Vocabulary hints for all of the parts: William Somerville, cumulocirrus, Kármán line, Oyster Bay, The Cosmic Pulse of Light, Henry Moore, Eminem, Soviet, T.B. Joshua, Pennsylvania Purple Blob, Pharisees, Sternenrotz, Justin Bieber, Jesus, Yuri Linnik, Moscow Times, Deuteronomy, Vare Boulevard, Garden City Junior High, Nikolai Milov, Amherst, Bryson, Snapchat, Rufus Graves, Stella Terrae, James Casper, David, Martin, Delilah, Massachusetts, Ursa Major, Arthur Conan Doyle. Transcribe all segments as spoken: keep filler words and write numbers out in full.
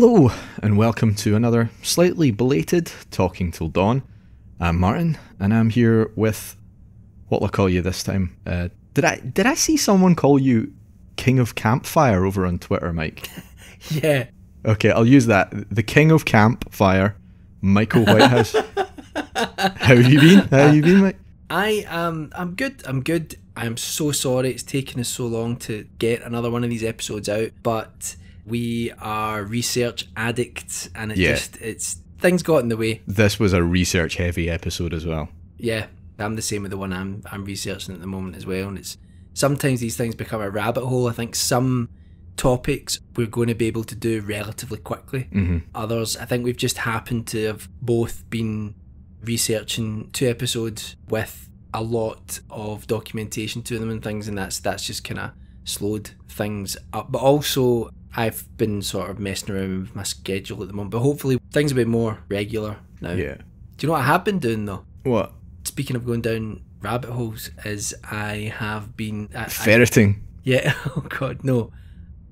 Hello and welcome to another slightly belated Talking Till Dawn. I'm Martin and I'm here with, what'll I call you this time? Uh, did I did I see someone call you King of Campfire over on Twitter, Mike? Yeah. Okay, I'll use that. The King of Campfire, Michael Whitehouse. How you been? How you been, Mike? I um I'm good. I'm good. I'm so sorry it's taken us so long to get another one of these episodes out, but we are research addicts and it yeah. just it's things got in the way. This was a research heavy episode as well. Yeah, I'm the same with the one I'm I'm researching at the moment as well, and it's sometimes these things become a rabbit hole. I think some topics we're going to be able to do relatively quickly. Mm-hmm. Others, I think we've just happened to have both been researching two episodes with a lot of documentation to them and things, and that's that's just kind of slowed things up. But also I've been sort of messing around with my schedule at the moment, but hopefully things will be more regular now. Yeah. Do you know what I have been doing though? What? Speaking of going down rabbit holes, is I have been I, ferreting. I, yeah. Oh God, no.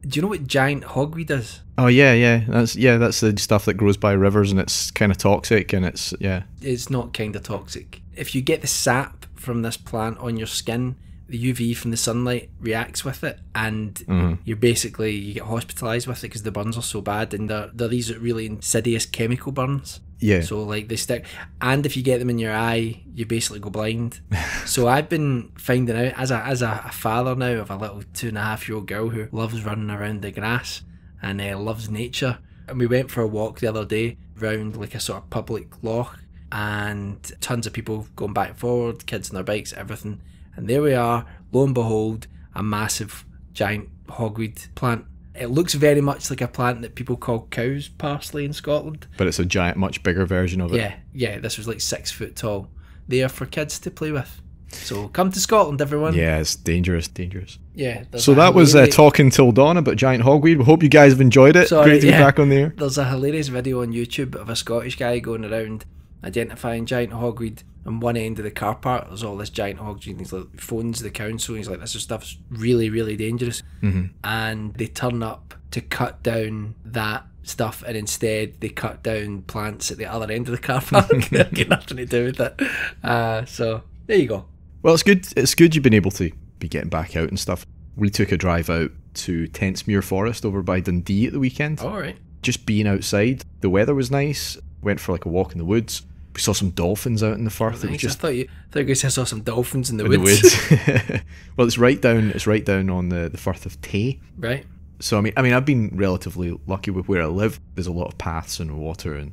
Do you know what giant hogweed is? Oh yeah, yeah. That's yeah. That's the stuff that grows by rivers, and it's kind of toxic, and it's yeah. It's not kind of toxic. If you get the sap from this plant on your skin, the U V from the sunlight reacts with it, and mm. you're basically you get hospitalised with it because the burns are so bad, and they're they're these really insidious chemical burns. Yeah. So like they stick, and if you get them in your eye, you basically go blind. So I've been finding out as a as a, a father now of a little two and a half year old girl who loves running around the grass and uh, loves nature. And we went for a walk the other day round like a sort of public loch, and tons of people going back and forward, kids on their bikes, everything. And there we are, lo and behold, a massive giant hogweed plant. It looks very much like a plant that people call cow's parsley in Scotland. But it's a giant, much bigger version of it. Yeah, yeah, this was like six foot tall. They are for kids to play with. So come to Scotland, everyone. Yeah, it's dangerous, dangerous. Yeah. So that was uh, Talking Till Dawn about giant hogweed. We hope you guys have enjoyed it. Sorry, Great to yeah. be back on the air. There's a hilarious video on YouTube of a Scottish guy going around identifying giant hogweed. On one end of the car park, there's all this giant hogweed, and he's like, phones the council, and he's like, this stuff's really, really dangerous. Mm-hmm. And they turn up to cut down that stuff, and instead they cut down plants at the other end of the car park. Got nothing to do with it. Uh, so there you go. Well, it's good. It's good you've been able to be getting back out and stuff. We took a drive out to Tentsmuir Forest over by Dundee at the weekend. All right. Just being outside. The weather was nice. Went for like a walk in the woods. We saw some dolphins out in the Firth. Oh, nice. Just, I thought you, I thought you guys saw some dolphins in the in woods. The woods. Well, it's right down. It's right down on the, the Firth of Tay. Right. So I mean, I mean, I've been relatively lucky with where I live. There's a lot of paths and water and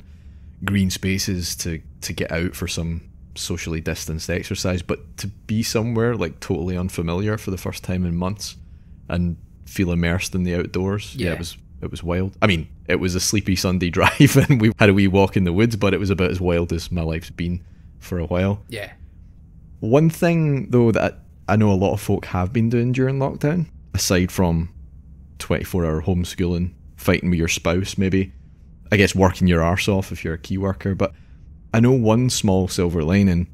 green spaces to to get out for some socially distanced exercise. But to be somewhere like totally unfamiliar for the first time in months and feel immersed in the outdoors, yeah, yeah it was. It was wild. I mean, it was a sleepy Sunday drive and we had a wee walk in the woods, but it was about as wild as my life's been for a while. Yeah. One thing, though, that I know a lot of folk have been doing during lockdown, aside from twenty-four hour homeschooling, fighting with your spouse maybe, I guess working your arse off if you're a key worker, but I know one small silver lining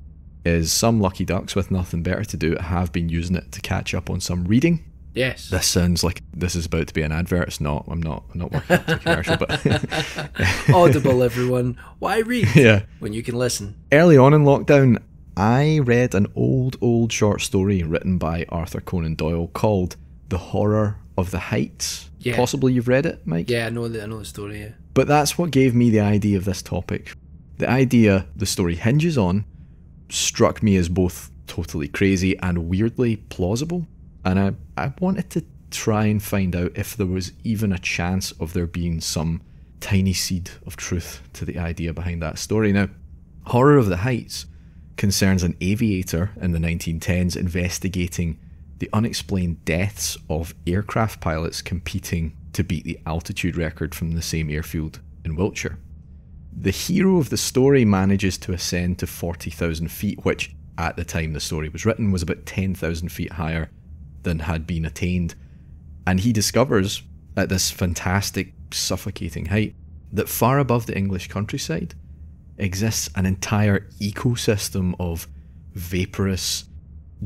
is some lucky ducks with nothing better to do have been using it to catch up on some reading. Yes. This sounds like this is about to be an advert. It's not. I'm not. I'm not working up to a commercial. But Audible, everyone. Why read? Yeah. When you can listen. Early on in lockdown, I read an old, old short story written by Arthur Conan Doyle called "The Horror of the Heights." Yeah. Possibly you've read it, Mike. Yeah, I know the I know the story. Yeah. But that's what gave me the idea of this topic. The idea the story hinges on struck me as both totally crazy and weirdly plausible. And I, I wanted to try and find out if there was even a chance of there being some tiny seed of truth to the idea behind that story. Now, Horror of the Heights concerns an aviator in the nineteen tens investigating the unexplained deaths of aircraft pilots competing to beat the altitude record from the same airfield in Wiltshire. The hero of the story manages to ascend to forty thousand feet, which at the time the story was written was about ten thousand feet higher than had been attained, and he discovers at this fantastic, suffocating height that far above the English countryside exists an entire ecosystem of vaporous,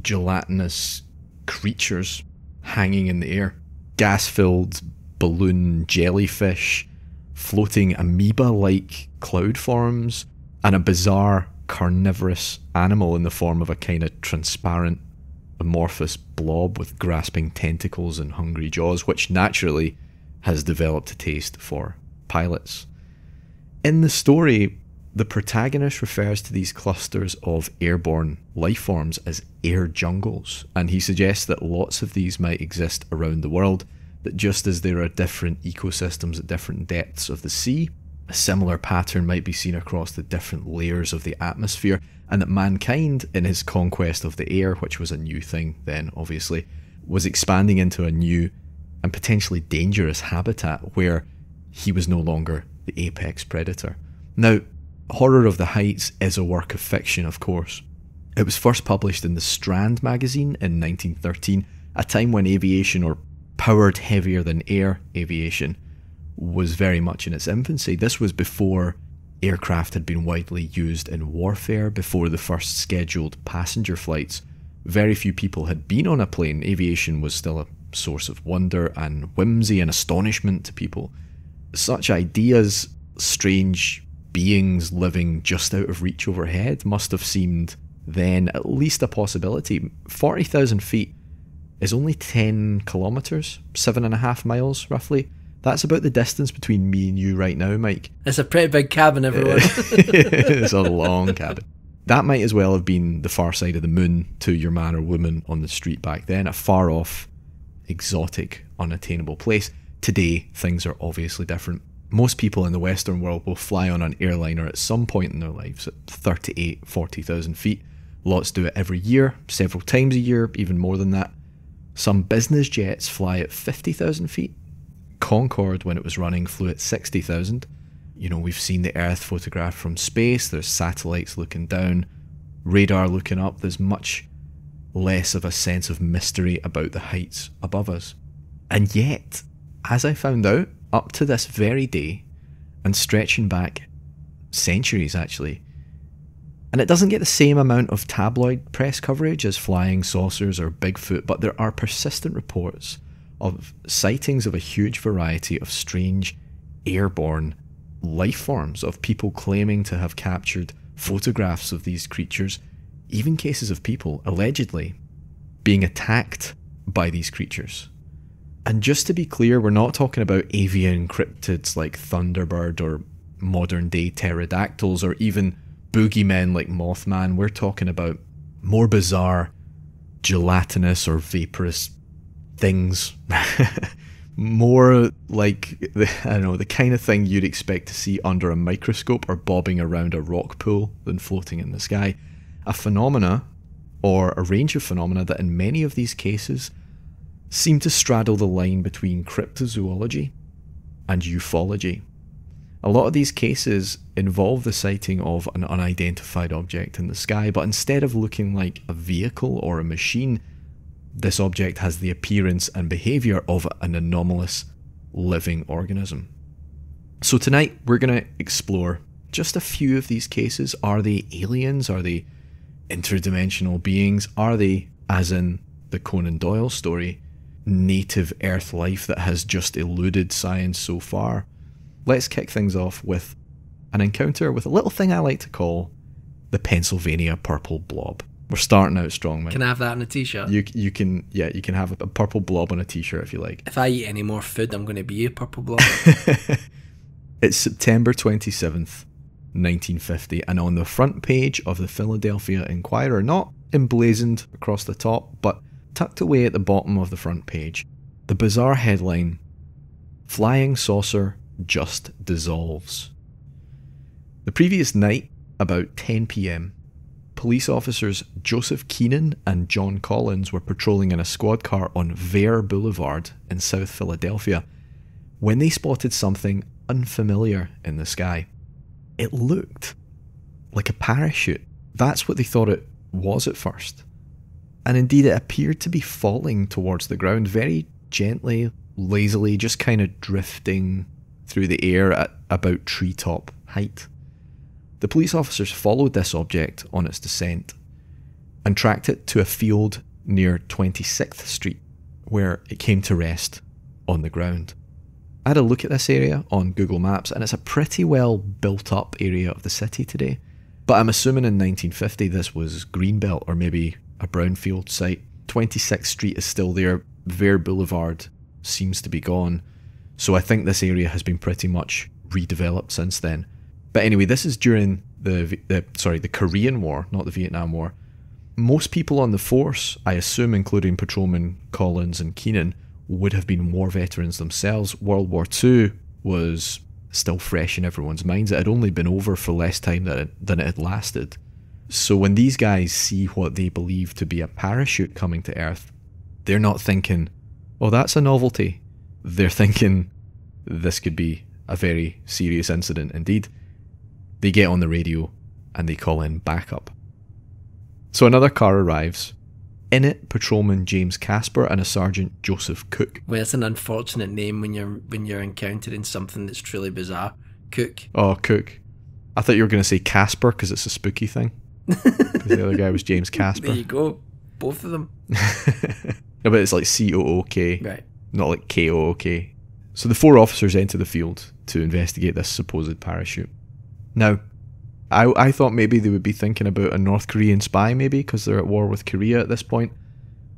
gelatinous creatures hanging in the air. Gas-filled balloon jellyfish, floating amoeba-like cloud forms, and a bizarre carnivorous animal in the form of a kind of transparent, amorphous blob with grasping tentacles and hungry jaws, which naturally has developed a taste for pilots. In the story, the protagonist refers to these clusters of airborne life forms as air jungles, and he suggests that lots of these might exist around the world, that just as there are different ecosystems at different depths of the sea, a similar pattern might be seen across the different layers of the atmosphere, and that mankind, in his conquest of the air, which was a new thing then obviously, was expanding into a new and potentially dangerous habitat where he was no longer the apex predator. Now, Horror of the Heights is a work of fiction, of course. It was first published in the Strand magazine in nineteen thirteen, a time when aviation, or powered heavier than air aviation, was very much in its infancy. This was before aircraft had been widely used in warfare, before the first scheduled passenger flights. Very few people had been on a plane. Aviation was still a source of wonder and whimsy and astonishment to people. Such ideas, strange beings living just out of reach overhead, must have seemed then at least a possibility. forty thousand feet is only ten kilometres, seven and a half miles roughly. That's about the distance between me and you right now, Mike. It's a pretty big cabin, everyone. It's a long cabin. That might as well have been the far side of the moon to your man or woman on the street back then, a far-off, exotic, unattainable place. Today, things are obviously different. Most people in the Western world will fly on an airliner at some point in their lives at thirty-eight, forty thousand feet. Lots do it every year, several times a year, even more than that. Some business jets fly at fifty thousand feet. Concorde, when it was running, flew at sixty thousand. You know, we've seen the Earth photographed from space. There's satellites looking down, radar looking up. There's much less of a sense of mystery about the heights above us. And yet, as I found out, up to this very day, and stretching back centuries actually, and it doesn't get the same amount of tabloid press coverage as flying saucers or Bigfoot, but there are persistent reports of sightings of a huge variety of strange airborne life forms, of people claiming to have captured photographs of these creatures, even cases of people allegedly being attacked by these creatures. And just to be clear, we're not talking about avian cryptids like Thunderbird or modern day pterodactyls or even boogeymen like Mothman. We're talking about more bizarre, gelatinous or vaporous things, more like the, I don't know, the kind of thing you'd expect to see under a microscope or bobbing around a rock pool than floating in the sky. A phenomena, or a range of phenomena, that in many of these cases seem to straddle the line between cryptozoology and ufology. A lot of these cases involve the sighting of an unidentified object in the sky, but instead of looking like a vehicle or a machine, this object has the appearance and behaviour of an anomalous living organism. So tonight we're going to explore just a few of these cases. Are they aliens? Are they interdimensional beings? Are they, as in the Conan Doyle story, native Earth life that has just eluded science so far? Let's kick things off with an encounter with a little thing I like to call the Pennsylvania Purple Blob. We're starting out strong, man. Can I have that on a t-shirt? You you can, yeah, you can have a, a purple blob on a t-shirt if you like. If I eat any more food, I'm going to be a purple blob. It's September twenty-seventh, nineteen fifty, and on the front page of the Philadelphia Inquirer, not emblazoned across the top, but tucked away at the bottom of the front page, the bizarre headline, "Flying Saucer Just Dissolves." The previous night, about ten p m, police officers Joseph Keenan and John Collins were patrolling in a squad car on Vare Boulevard in South Philadelphia when they spotted something unfamiliar in the sky. It looked like a parachute. That's what they thought it was at first. And indeed, it appeared to be falling towards the ground, very gently, lazily, just kind of drifting through the air at about treetop height. The police officers followed this object on its descent and tracked it to a field near twenty-sixth Street, where it came to rest on the ground. I had a look at this area on Google Maps and it's a pretty well built up area of the city today, but I'm assuming in nineteen fifty this was greenbelt or maybe a brownfield site. twenty-sixth street is still there, Vare Boulevard seems to be gone, so I think this area has been pretty much redeveloped since then. But anyway, this is during the, the sorry, the Korean War, not the Vietnam War. Most people on the force, I assume including patrolmen Collins and Keenan, would have been war veterans themselves. World War Two was still fresh in everyone's minds. It had only been over for less time than it, than it had lasted. So when these guys see what they believe to be a parachute coming to Earth, they're not thinking, oh, that's a novelty. They're thinking, this could be a very serious incident indeed. They get on the radio and they call in backup. So another car arrives. In it, patrolman James Casper and a sergeant Joseph Cook. Well, it's an unfortunate name when you're when you're encountering something that's truly bizarre. Cook. Oh, Cook. I thought you were going to say Casper because it's a spooky thing. The other guy was James Casper. There you go. Both of them. No, but it's like C O O K, right? Not like K O O K. So the four officers enter the field to investigate this supposed parachute. Now, I, I thought maybe they would be thinking about a North Korean spy maybe because they're at war with Korea at this point.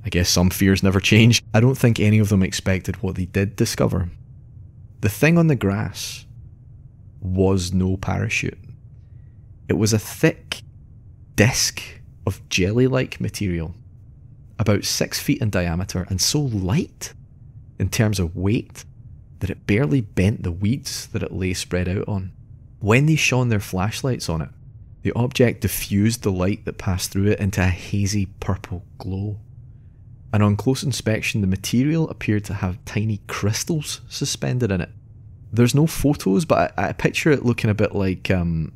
I guess some fears never change. I don't think any of them expected what they did discover. The thing on the grass was no parachute. It was a thick disc of jelly-like material, about six feet in diameter and so light in terms of weight that it barely bent the weeds that it lay spread out on. When they shone their flashlights on it, the object diffused the light that passed through it into a hazy purple glow. And on close inspection, the material appeared to have tiny crystals suspended in it. There's no photos, but I, I picture it looking a bit like, um,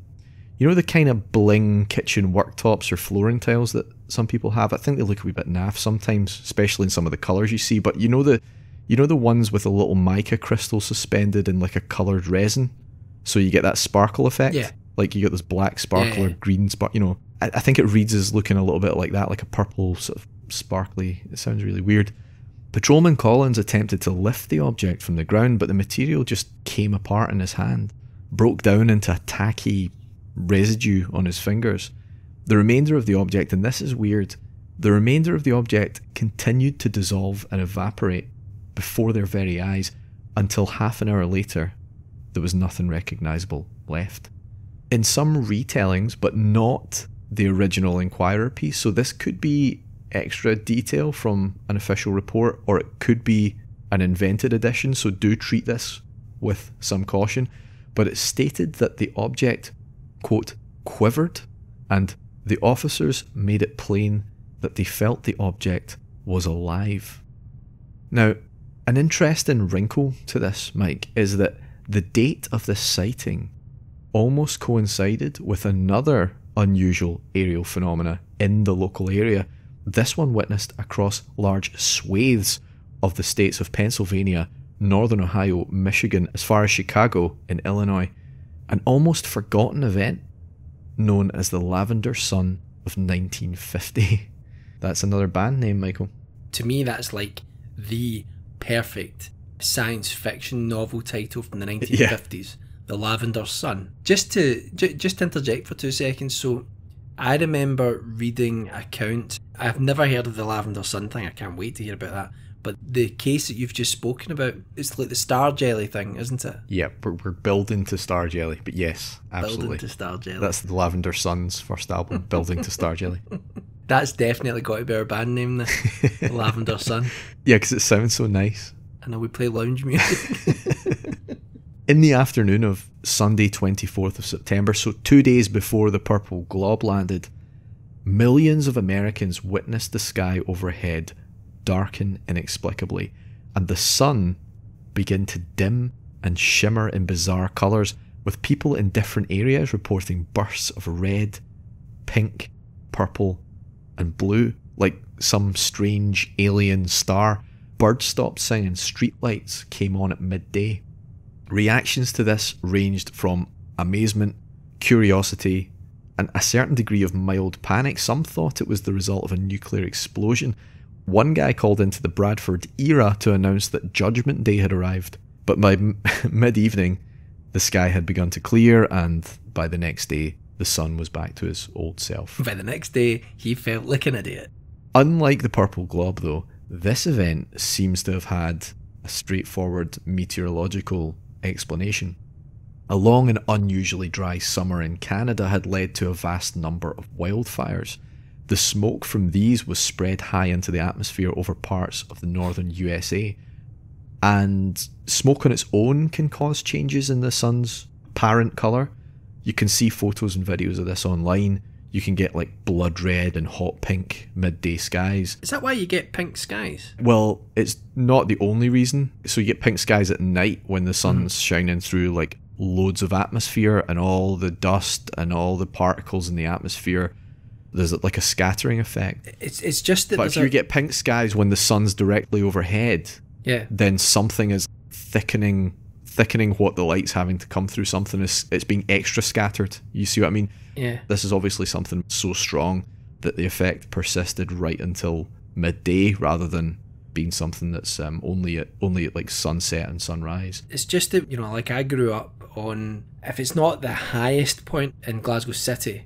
you know, the kind of bling kitchen worktops or flooring tiles that some people have. I think they look a wee bit naff sometimes, especially in some of the colours you see. But you know the, you know the ones with a little mica crystal suspended in like a coloured resin? So you get that sparkle effect, yeah. Like you get this black sparkle, yeah, yeah. Or green spark. You know, I, I think it reads as looking a little bit like that, like a purple sort of sparkly. It sounds really weird. Patrolman Collins attempted to lift the object from the ground, but the material just came apart in his hand, broke down into a tacky residue on his fingers. The remainder of the object, and this is weird, the remainder of the object continued to dissolve and evaporate before their very eyes until half an hour later. There was nothing recognisable left. In some retellings, but not the original Inquirer piece, so this could be extra detail from an official report, or it could be an invented edition, so do treat this with some caution. But it's stated that the object, quote, quivered, and the officers made it plain that they felt the object was alive. Now, an interesting wrinkle to this, Mike, is that the date of this sighting almost coincided with another unusual aerial phenomena in the local area. This one witnessed across large swathes of the states of Pennsylvania, northern Ohio, Michigan, as far as Chicago in Illinois, an almost forgotten event known as the Lavender Sun of nineteen fifty. That's another band name, Michael. To me, that's like the perfect science fiction novel title from the nineteen fifties, yeah. The Lavender Sun. Just to j just to interject for two seconds, so I remember reading an account, I've never heard of the Lavender Sun thing, I can't wait to hear about that, but the case that you've just spoken about, it's like the star jelly thing, isn't it? Yeah, we're, we're building to star jelly, but yes, absolutely. Building to star jelly. That's the Lavender Sun's first album, Building to Star Jelly. That's definitely got to be our band name, the Lavender Sun. Yeah, because it sounds so nice. And then we play lounge music. In the afternoon of Sunday twenty-fourth of September, so two days before the purple glob landed, millions of Americans witnessed the sky overhead darken inexplicably, and the sun begin to dim and shimmer in bizarre colours, with people in different areas reporting bursts of red, pink, purple and blue, like some strange alien star. Birds stopped singing, streetlights came on at midday. Reactions to this ranged from amazement, curiosity, and a certain degree of mild panic. Some thought it was the result of a nuclear explosion. One guy called into the Bradford Era to announce that Judgment Day had arrived, But by mid-evening, the sky had begun to clear, and by the next day, the sun was back to his old self. By the next day, he felt like an idiot. Unlike the purple glob, though, this event seems to have had a straightforward meteorological explanation. A long and unusually dry summer in Canada had led to a vast number of wildfires. The smoke from these was spread high into the atmosphere over parts of the northern U S A. And smoke on its own can cause changes in the sun's parent colour. You can see photos and videos of this online. You can get like blood red and hot pink midday skies. Is that why you get pink skies? Well, it's not the only reason. So you get pink skies at night when the sun's mm. shining through like loads of atmosphere and all the dust and all the particles in the atmosphere. There's like a scattering effect. It's, it's just that... But if you a... get pink skies when the sun's directly overhead... Yeah. Then something is thickening, thickening what the light's having to come through. Something is, it's being extra scattered. You see what I mean? Yeah. This is obviously something so strong that the effect persisted right until midday, rather than being something that's um, only at only at like sunset and sunrise. It's just that, you know, like I grew up on. If it's not the highest point in Glasgow City,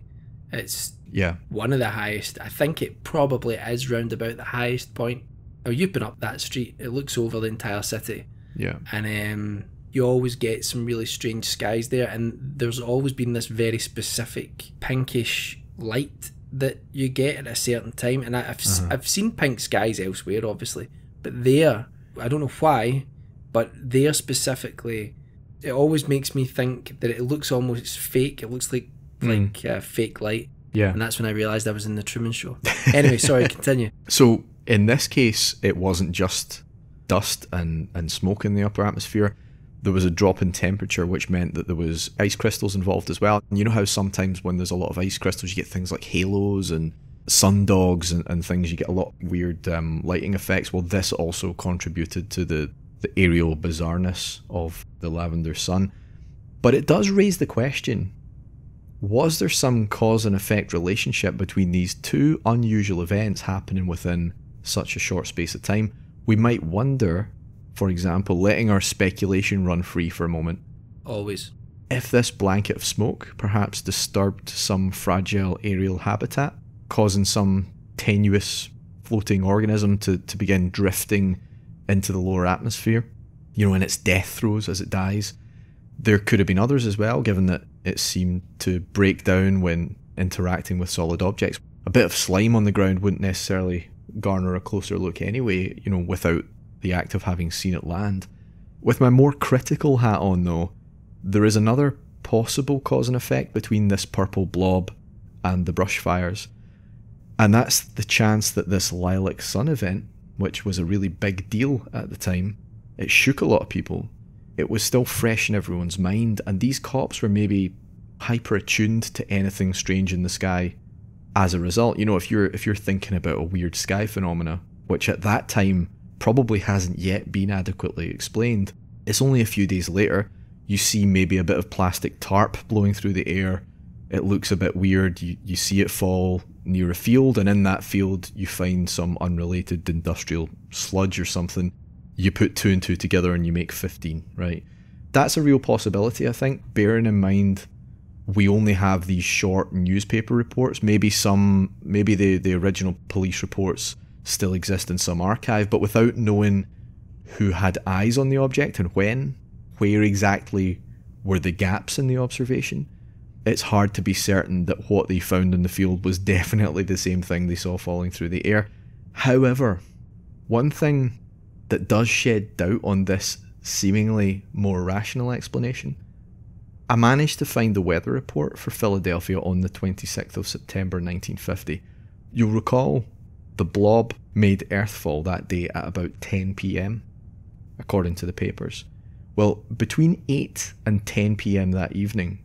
it's yeah one of the highest. I think it probably is round about the highest point. Oh, you've been up that street. It looks over the entire city. Yeah. And um, you always get some really strange skies there. And there's always been this very specific pinkish light that you get at a certain time. And I've, uh-huh. I've seen pink skies elsewhere, obviously. But there, I don't know why, but there specifically, it always makes me think that it looks almost fake. It looks like, mm. like uh, fake light. Yeah. And that's when I realised I was in the Truman Show. Anyway, sorry, continue. So... in this case, it wasn't just dust and, and smoke in the upper atmosphere. There was a drop in temperature, which meant that there was ice crystals involved as well. And you know how sometimes when there's a lot of ice crystals, you get things like halos and sundogs and, and things. You get a lot of weird um, lighting effects. Well, this also contributed to the, the aerial bizarreness of the Lavender Sun. But it does raise the question, was there some cause and effect relationship between these two unusual events happening within such a short space of time? We might wonder, for example, letting our speculation run free for a moment. Always. If this blanket of smoke perhaps disturbed some fragile aerial habitat, causing some tenuous floating organism to, to begin drifting into the lower atmosphere, you know, in its death throes as it dies. There could have been others as well, given that it seemed to break down when interacting with solid objects. A bit of slime on the ground wouldn't necessarily garner a closer look anyway, you know, without the act of having seen it land. With my more critical hat on, though, there is another possible cause and effect between this purple blob and the brush fires, and that's the chance that this Lilac Sun event, which was a really big deal at the time, it shook a lot of people. It was still fresh in everyone's mind, and these cops were maybe hyper-attuned to anything strange in the sky. As a result, you know, if you're if you're thinking about a weird sky phenomena, which at that time probably hasn't yet been adequately explained, it's only a few days later, you see maybe a bit of plastic tarp blowing through the air, it looks a bit weird, you, you see it fall near a field, and in that field you find some unrelated industrial sludge or something. You put two and two together and you make fifteen, right? That's a real possibility, I think, bearing in mind we only have these short newspaper reports. Maybe some, maybe the, the original police reports still exist in some archive, but without knowing who had eyes on the object and when, where exactly were the gaps in the observation, it's hard to be certain that what they found in the field was definitely the same thing they saw falling through the air. However, one thing that does shed doubt on this seemingly more rational explanation, I managed to find the weather report for Philadelphia on the twenty-sixth of September nineteen fifty. You'll recall the blob made earthfall that day at about ten p m, according to the papers. Well, between eight and ten p m that evening,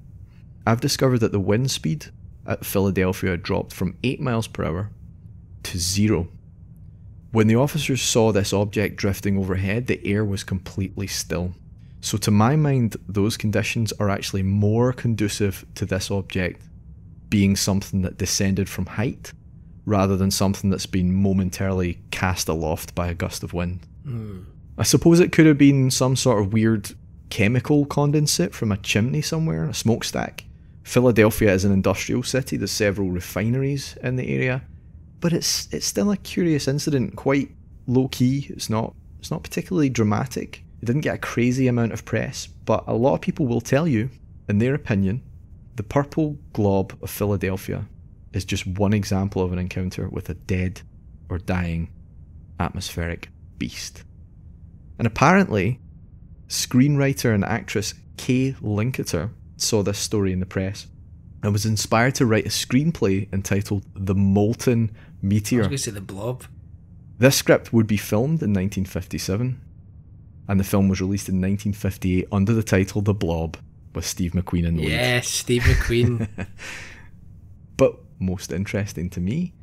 I've discovered that the wind speed at Philadelphia dropped from eight miles per hour to zero. When the officers saw this object drifting overhead, the air was completely still. So to my mind, those conditions are actually more conducive to this object being something that descended from height, rather than something that's been momentarily cast aloft by a gust of wind. Mm. I suppose it could have been some sort of weird chemical condensate from a chimney somewhere, a smokestack. Philadelphia is an industrial city, there's several refineries in the area, but it's it's still a curious incident, quite low-key. It's not, it's not particularly dramatic. It didn't get a crazy amount of press, but a lot of people will tell you, in their opinion, the purple glob of Philadelphia is just one example of an encounter with a dead or dying atmospheric beast. And apparently, screenwriter and actress Kay Linkater saw this story in the press and was inspired to write a screenplay entitled The Molten Meteor. I was going to say The Blob. This script would be filmed in nineteen fifty-seven, and the film was released in nineteen fifty-eight under the title The Blob, with Steve McQueen in the lead. Yes, Steve McQueen. But most interesting to me,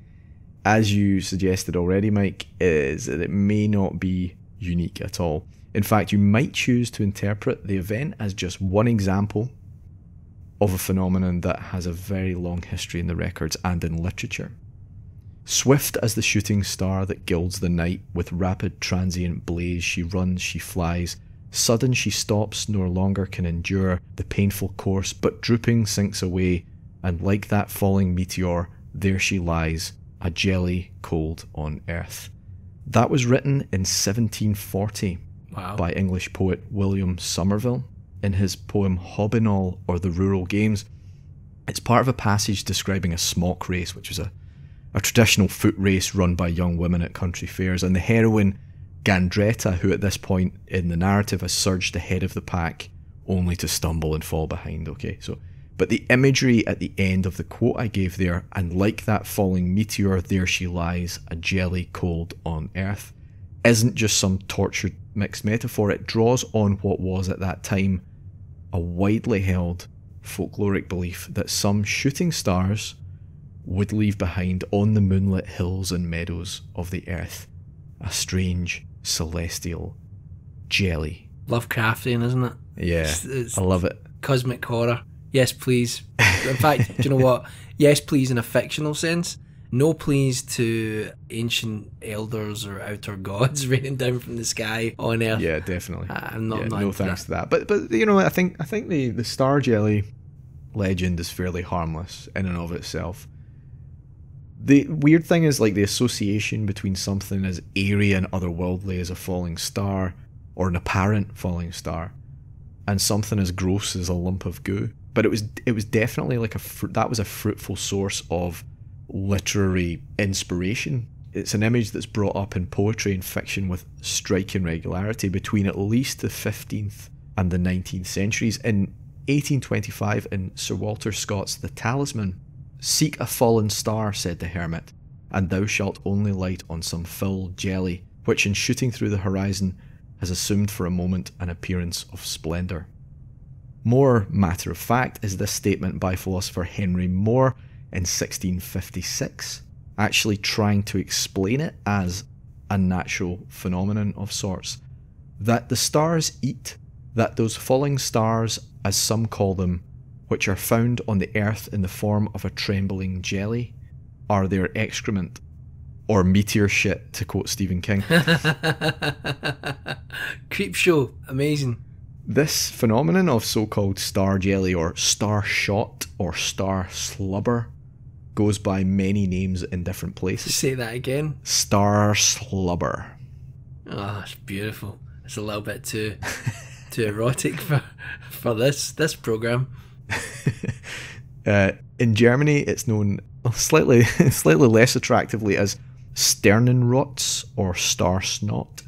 as you suggested already, Mike, is that it may not be unique at all. In fact, you might choose to interpret the event as just one example of a phenomenon that has a very long history in the records and in literature. Swift as the shooting star that gilds the night, with rapid transient blaze she runs, she flies. Sudden she stops, nor longer can endure the painful course, but drooping sinks away, and like that falling meteor, there she lies, a jelly cold on earth. That was written in seventeen forty. Wow. By English poet William Somerville in his poem Hobbinall or the Rural Games. It's part of a passage describing a smock race, which is a, a traditional foot race run by young women at country fairs, and the heroine Gandretta, who at this point in the narrative has surged ahead of the pack only to stumble and fall behind. Okay, so but the imagery at the end of the quote I gave there, and like that falling meteor, there she lies, a jelly cold on earth, isn't just some tortured mixed metaphor. It draws on what was at that time a widely held folkloric belief that some shooting stars would leave behind on the moonlit hills and meadows of the earth a strange celestial jelly. Lovecraftian, isn't it? Yeah, it's, it's I love it. Cosmic horror. Yes, please. In fact, do you know what? Yes, please in a fictional sense. No pleas to ancient elders or outer gods raining down from the sky on Earth. Yeah, definitely. I'm not. Yeah, no thanks that. to that. But but you know, I think I think the the star jelly legend is fairly harmless in and of itself. The weird thing is, like, the association between something as eerie and otherworldly as a falling star or an apparent falling star, and something as gross as a lump of goo. But it was it was definitely like a fr that was a fruitful source of literary inspiration. It's an image that's brought up in poetry and fiction with striking regularity between at least the fifteenth and the nineteenth centuries. In eighteen twenty-five, in Sir Walter Scott's The Talisman, "Seek a fallen star," said the hermit, "and thou shalt only light on some foul jelly, which in shooting through the horizon has assumed for a moment an appearance of splendour." More matter of fact is this statement by philosopher Henry Moore in sixteen fifty-six, actually trying to explain it as a natural phenomenon of sorts. "That the stars eat, that those falling stars, as some call them, which are found on the earth in the form of a trembling jelly, are their excrement, or meteor shit," to quote Stephen King. Creep show, amazing. This phenomenon of so-called star jelly or star shot or star slubber goes by many names in different places. Say that again. Star slubber. Oh, it's beautiful. It's a little bit too too erotic for for this this program. uh, in Germany, it's known slightly slightly less attractively as Sternenrotz or star snot.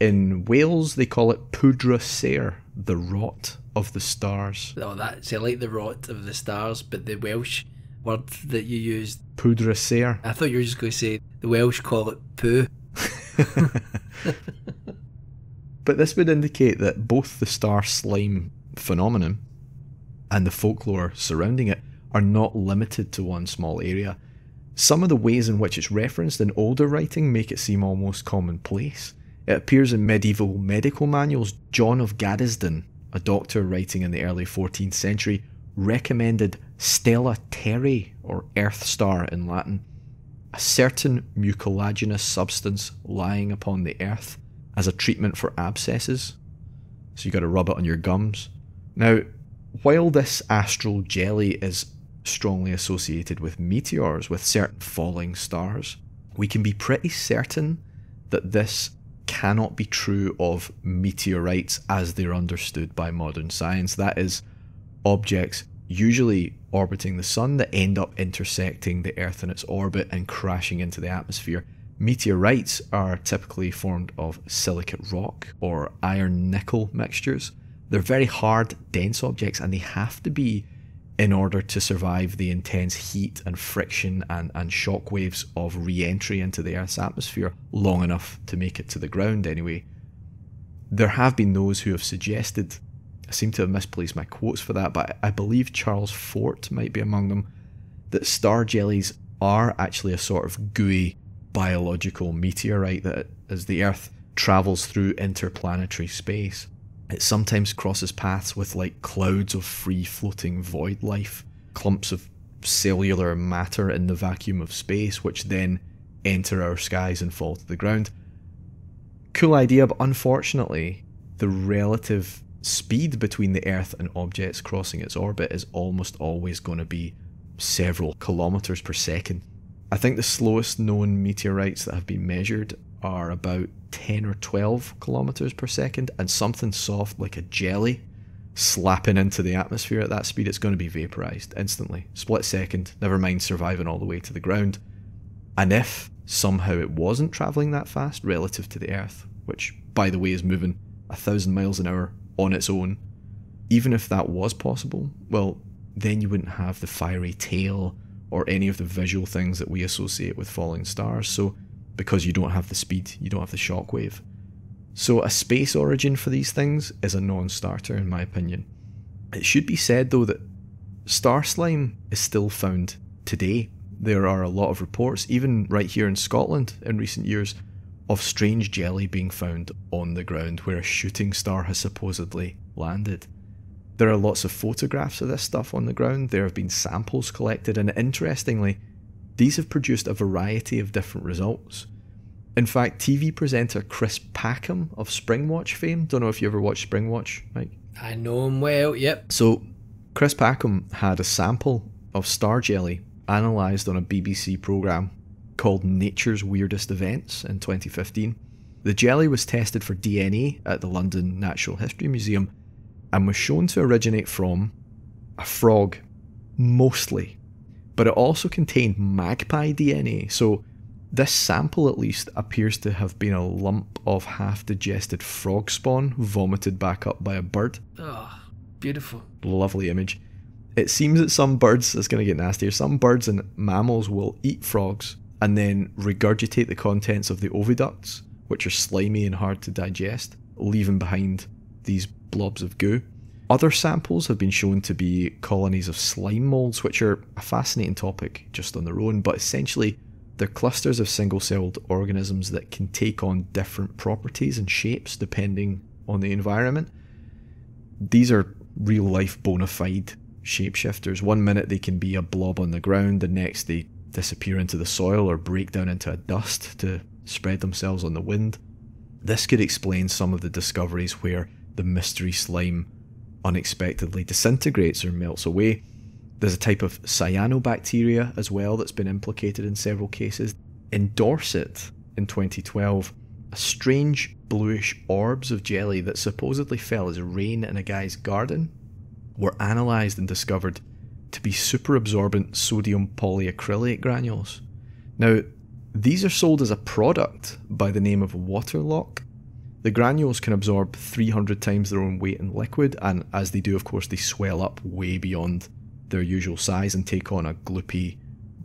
In Wales, they call it Pwdra Saer, the rot of the stars. Oh, that's, I like the rot of the stars, but the Welsh word that you used, Pwdra Saer. I thought you were just going to say the Welsh call it poo. But this would indicate that both the star slime phenomenon and the folklore surrounding it are not limited to one small area. Some of the ways in which it's referenced in older writing make it seem almost commonplace. It appears in medieval medical manuals. John of Gaddesden, a doctor writing in the early fourteenth century, recommended Stella Terrae, or Earth Star in Latin, a certain mucilaginous substance lying upon the earth, as a treatment for abscesses. So you got to rub it on your gums. Now, while this astral jelly is strongly associated with meteors, with certain falling stars, we can be pretty certain that this cannot be true of meteorites as they're understood by modern science. That is, objects usually orbiting the sun that end up intersecting the Earth in its orbit and crashing into the atmosphere. Meteorites are typically formed of silicate rock or iron-nickel mixtures. They're very hard, dense objects, and they have to be in order to survive the intense heat and friction and, and shock waves of re-entry into the Earth's atmosphere long enough to make it to the ground anyway. There have been those who have suggested, I seem to have misplaced my quotes for that, but I believe Charles Fort might be among them, that star jellies are actually a sort of gooey biological meteorite that, as the Earth travels through interplanetary space, it sometimes crosses paths with like clouds of free-floating void life, clumps of cellular matter in the vacuum of space, which then enter our skies and fall to the ground. Cool idea, but unfortunately, the relative speed between the Earth and objects crossing its orbit is almost always going to be several kilometers per second. I think the slowest known meteorites that have been measured are about ten or twelve kilometers per second, and something soft like a jelly slapping into the atmosphere at that speed, it's going to be vaporized instantly. Split second, never mind surviving all the way to the ground. And if somehow it wasn't traveling that fast relative to the Earth, which by the way is moving a thousand miles an hour on its own, even if that was possible, well, then you wouldn't have the fiery tail or any of the visual things that we associate with falling stars. So because you don't have the speed, you don't have the shockwave. So a space origin for these things is a non-starter in my opinion. It should be said though that star slime is still found today. There are a lot of reports, even right here in Scotland in recent years, of strange jelly being found on the ground where a shooting star has supposedly landed. There are lots of photographs of this stuff on the ground, there have been samples collected, and interestingly, these have produced a variety of different results. In fact, T V presenter Chris Packham of Springwatch fame, don't know if you ever watched Springwatch, Mike? I know him well, yep. So, Chris Packham had a sample of star jelly analysed on a B B C programme called Nature's Weirdest Events in twenty fifteen. The jelly was tested for D N A at the London Natural History Museum and was shown to originate from a frog, mostly. But it also contained magpie D N A, so this sample at least appears to have been a lump of half-digested frog spawn vomited back up by a bird. Oh, beautiful. Lovely image. It seems that some birds, it's going to get nastier, some birds and mammals will eat frogs and then regurgitate the contents of the oviducts, which are slimy and hard to digest, leaving behind these blobs of goo. Other samples have been shown to be colonies of slime moulds, which are a fascinating topic just on their own, but essentially they're clusters of single-celled organisms that can take on different properties and shapes depending on the environment. These are real-life bona fide shapeshifters. One minute they can be a blob on the ground, the next they disappear into the soil or break down into a dust to spread themselves on the wind. This could explain some of the discoveries where the mystery slime unexpectedly disintegrates or melts away. There's a type of cyanobacteria as well that's been implicated in several cases. In Dorset in twenty twelve, a strange bluish orbs of jelly that supposedly fell as rain in a guy's garden were analysed and discovered to be superabsorbent sodium polyacrylate granules. Now, these are sold as a product by the name of Waterlock. The granules can absorb three hundred times their own weight in liquid, and as they do, of course, they swell up way beyond their usual size and take on a gloopy,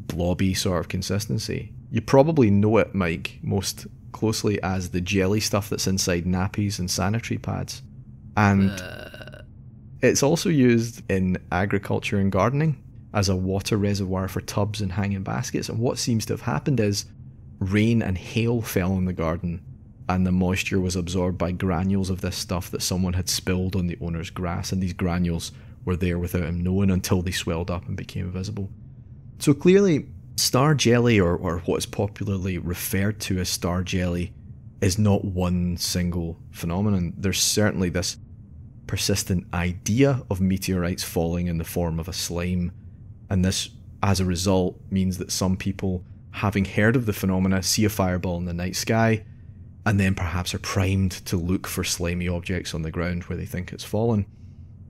blobby sort of consistency. You probably know it, Mike, most closely as the jelly stuff that's inside nappies and sanitary pads. And uh. it's also used in agriculture and gardening as a water reservoir for tubs and hanging baskets. And what seems to have happened is rain and hail fell on the garden, and the moisture was absorbed by granules of this stuff that someone had spilled on the owner's grass, and these granules were there without him knowing until they swelled up and became visible. So clearly, star jelly, or, or what is popularly referred to as star jelly, is not one single phenomenon. There's certainly this persistent idea of meteorites falling in the form of a slime, and this, as a result, means that some people, having heard of the phenomena, see a fireball in the night sky, and then perhaps are primed to look for slimy objects on the ground where they think it's fallen.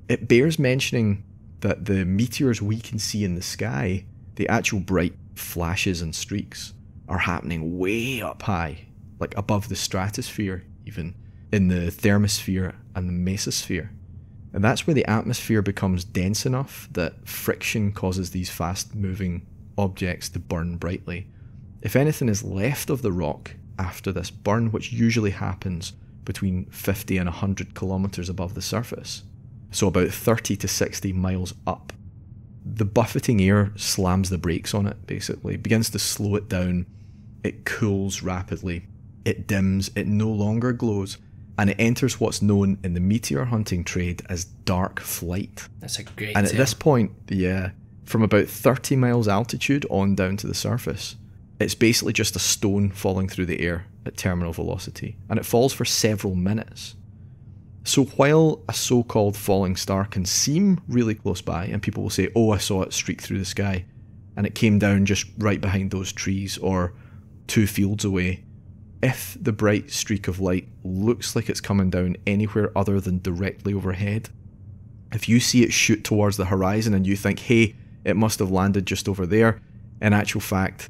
It bears mentioning that the meteors we can see in the sky, the actual bright flashes and streaks, are happening way up high, like above the stratosphere even, in the thermosphere and the mesosphere. And that's where the atmosphere becomes dense enough that friction causes these fast-moving objects to burn brightly. If anything is left of the rock after this burn, which usually happens between fifty and one hundred kilometres above the surface, so about thirty to sixty miles up, the buffeting air slams the brakes on it, basically. It begins to slow it down, it cools rapidly, it dims, it no longer glows, and it enters what's known in the meteor hunting trade as dark flight. That's a great And at tip. this point, yeah, from about thirty miles altitude on down to the surface, it's basically just a stone falling through the air at terminal velocity, and it falls for several minutes. So while a so-called falling star can seem really close by, and people will say, oh, I saw it streak through the sky, and it came down just right behind those trees or two fields away, if the bright streak of light looks like it's coming down anywhere other than directly overhead, if you see it shoot towards the horizon and you think, hey, it must have landed just over there, in actual fact,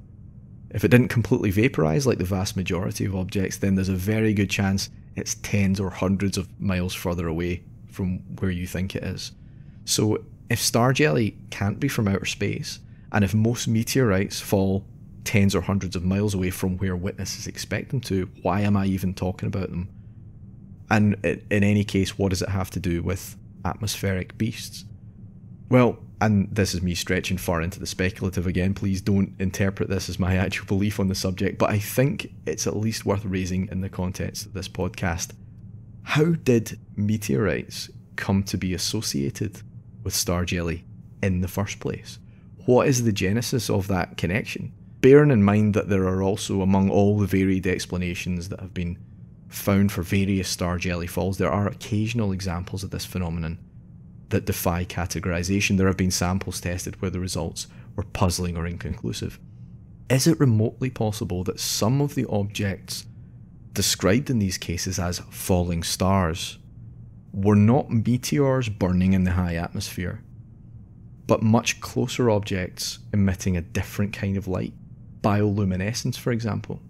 if it didn't completely vaporise like the vast majority of objects, then there's a very good chance it's tens or hundreds of miles further away from where you think it is. So if star jelly can't be from outer space, and if most meteorites fall tens or hundreds of miles away from where witnesses expect them to, why am I even talking about them? And in any case, what does it have to do with atmospheric beasts? Well, and this is me stretching far into the speculative again, please don't interpret this as my actual belief on the subject, but I think it's at least worth raising in the context of this podcast. How did meteorites come to be associated with star jelly in the first place? What is the genesis of that connection? Bearing in mind that there are also, among all the varied explanations that have been found for various star jelly falls, there are occasional examples of this phenomenon that defy categorization. There have been samples tested where the results were puzzling or inconclusive. Is it remotely possible that some of the objects described in these cases as falling stars were not meteors burning in the high atmosphere, but much closer objects emitting a different kind of light? Bioluminescence, for example.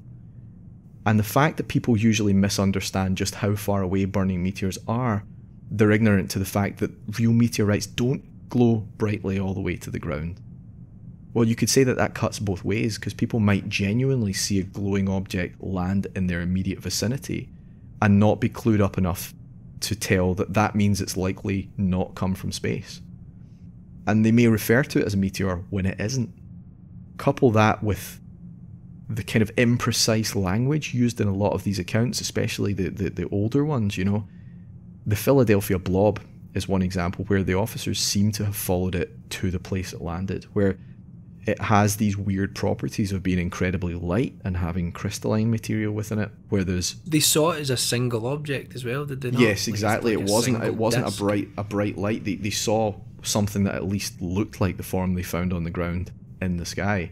And the fact that people usually misunderstand just how far away burning meteors are, they're ignorant to the fact that real meteorites don't glow brightly all the way to the ground. Well, you could say that that cuts both ways, because people might genuinely see a glowing object land in their immediate vicinity and not be clued up enough to tell that that means it's likely not come from space. And they may refer to it as a meteor when it isn't. Couple that with the kind of imprecise language used in a lot of these accounts, especially the, the, the older ones, you know. The Philadelphia Blob is one example where the officers seem to have followed it to the place it landed, where it has these weird properties of being incredibly light and having crystalline material within it, where there's... They saw it as a single object as well, did they not? Yes, exactly. Like like it wasn't it wasn't disc. a bright a bright light. They, they saw something that at least looked like the form they found on the ground in the sky.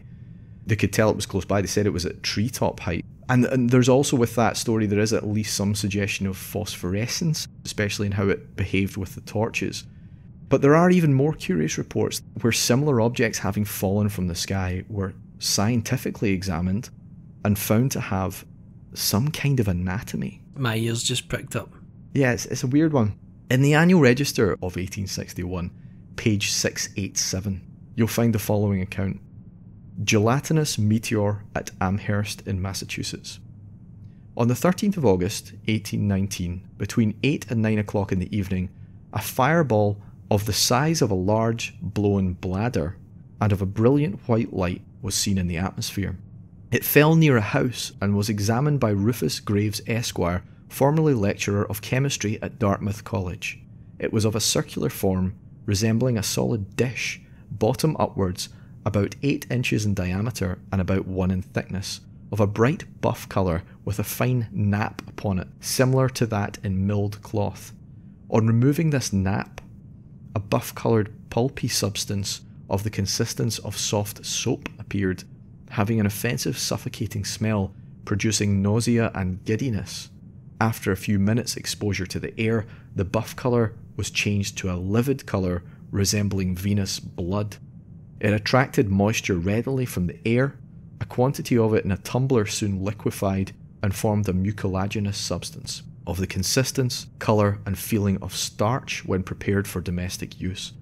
They could tell it was close by. They said it was at treetop height. And, and there's also, with that story, there is at least some suggestion of phosphorescence, especially in how it behaved with the torches. But there are even more curious reports where similar objects having fallen from the sky were scientifically examined and found to have some kind of anatomy. My ears just pricked up. Yeah, it's, it's a weird one. In the Annual Register of eighteen sixty-one, page six eighty-seven, you'll find the following account. Gelatinous meteor at Amherst in Massachusetts. On the thirteenth of August, eighteen nineteen, between eight and nine o'clock in the evening, a fireball of the size of a large blown bladder and of a brilliant white light was seen in the atmosphere. It fell near a house and was examined by Rufus Graves Esquire, formerly lecturer of chemistry at Dartmouth College. It was of a circular form, resembling a solid dish, bottom upwards, about eight inches in diameter and about one in thickness, of a bright buff colour with a fine nap upon it, similar to that in milled cloth. On removing this nap, a buff-coloured pulpy substance of the consistence of soft soap appeared, having an offensive suffocating smell, producing nausea and giddiness. After a few minutes' exposure to the air, the buff colour was changed to a livid colour resembling venous blood. It attracted moisture readily from the air. A quantity of it in a tumbler soon liquefied and formed a mucilaginous substance, of the consistence, colour and feeling of starch when prepared for domestic use.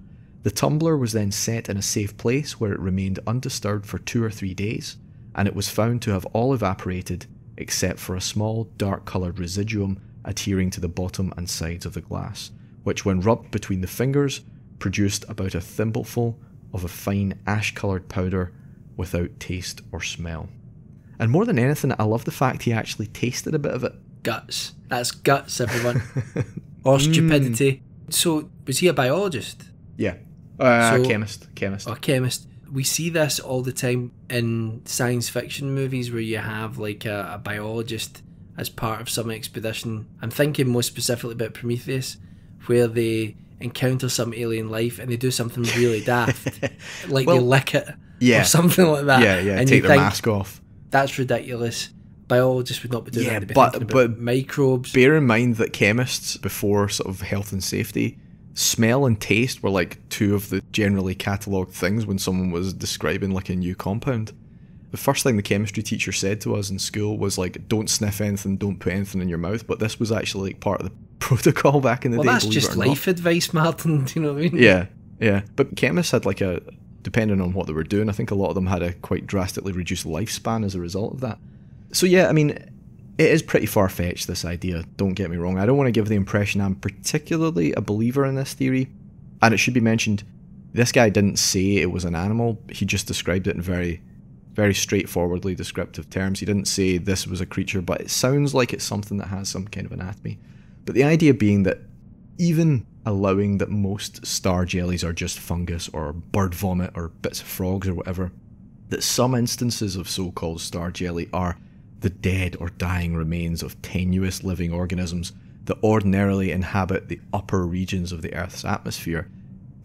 The tumbler was then set in a safe place where it remained undisturbed for two or three days, and it was found to have all evaporated except for a small dark-coloured residuum adhering to the bottom and sides of the glass, which when rubbed between the fingers produced about a thimbleful of a fine ash-coloured powder without taste or smell. And more than anything, I love the fact he actually tasted a bit of it. Guts. That's guts, everyone. Or stupidity. Mm. So, was he a biologist? Yeah. Uh, so, chemist. Chemist. A chemist. We see this all the time in science fiction movies where you have like a, a biologist as part of some expedition. I'm thinking more specifically about Prometheus, where they encounter some alien life and they do something really daft. Like well, they lick it yeah. or something like that. Yeah, yeah, and take their mask off. That's ridiculous. Biologists would not be doing yeah, that. Be but, but microbes. Bear in mind that chemists, before sort of health and safety, smell and taste were like two of the generally catalogued things when someone was describing like a new compound. The first thing the chemistry teacher said to us in school was like, don't sniff anything, don't put anything in your mouth, but this was actually like part of the protocol back in the well, day. Well, that's just life not. advice, Martin, do you know what I mean? Yeah, yeah. But chemists had like a, depending on what they were doing, I think a lot of them had a quite drastically reduced lifespan as a result of that. So yeah, I mean, it is pretty far-fetched, this idea, don't get me wrong. I don't want to give the impression I'm particularly a believer in this theory. And it should be mentioned, this guy didn't say it was an animal, he just described it in very, very straightforwardly descriptive terms. He didn't say this was a creature, but it sounds like it's something that has some kind of anatomy. But the idea being that even allowing that most star jellies are just fungus or bird vomit or bits of frogs or whatever, that some instances of so-called star jelly are the dead or dying remains of tenuous living organisms that ordinarily inhabit the upper regions of the Earth's atmosphere,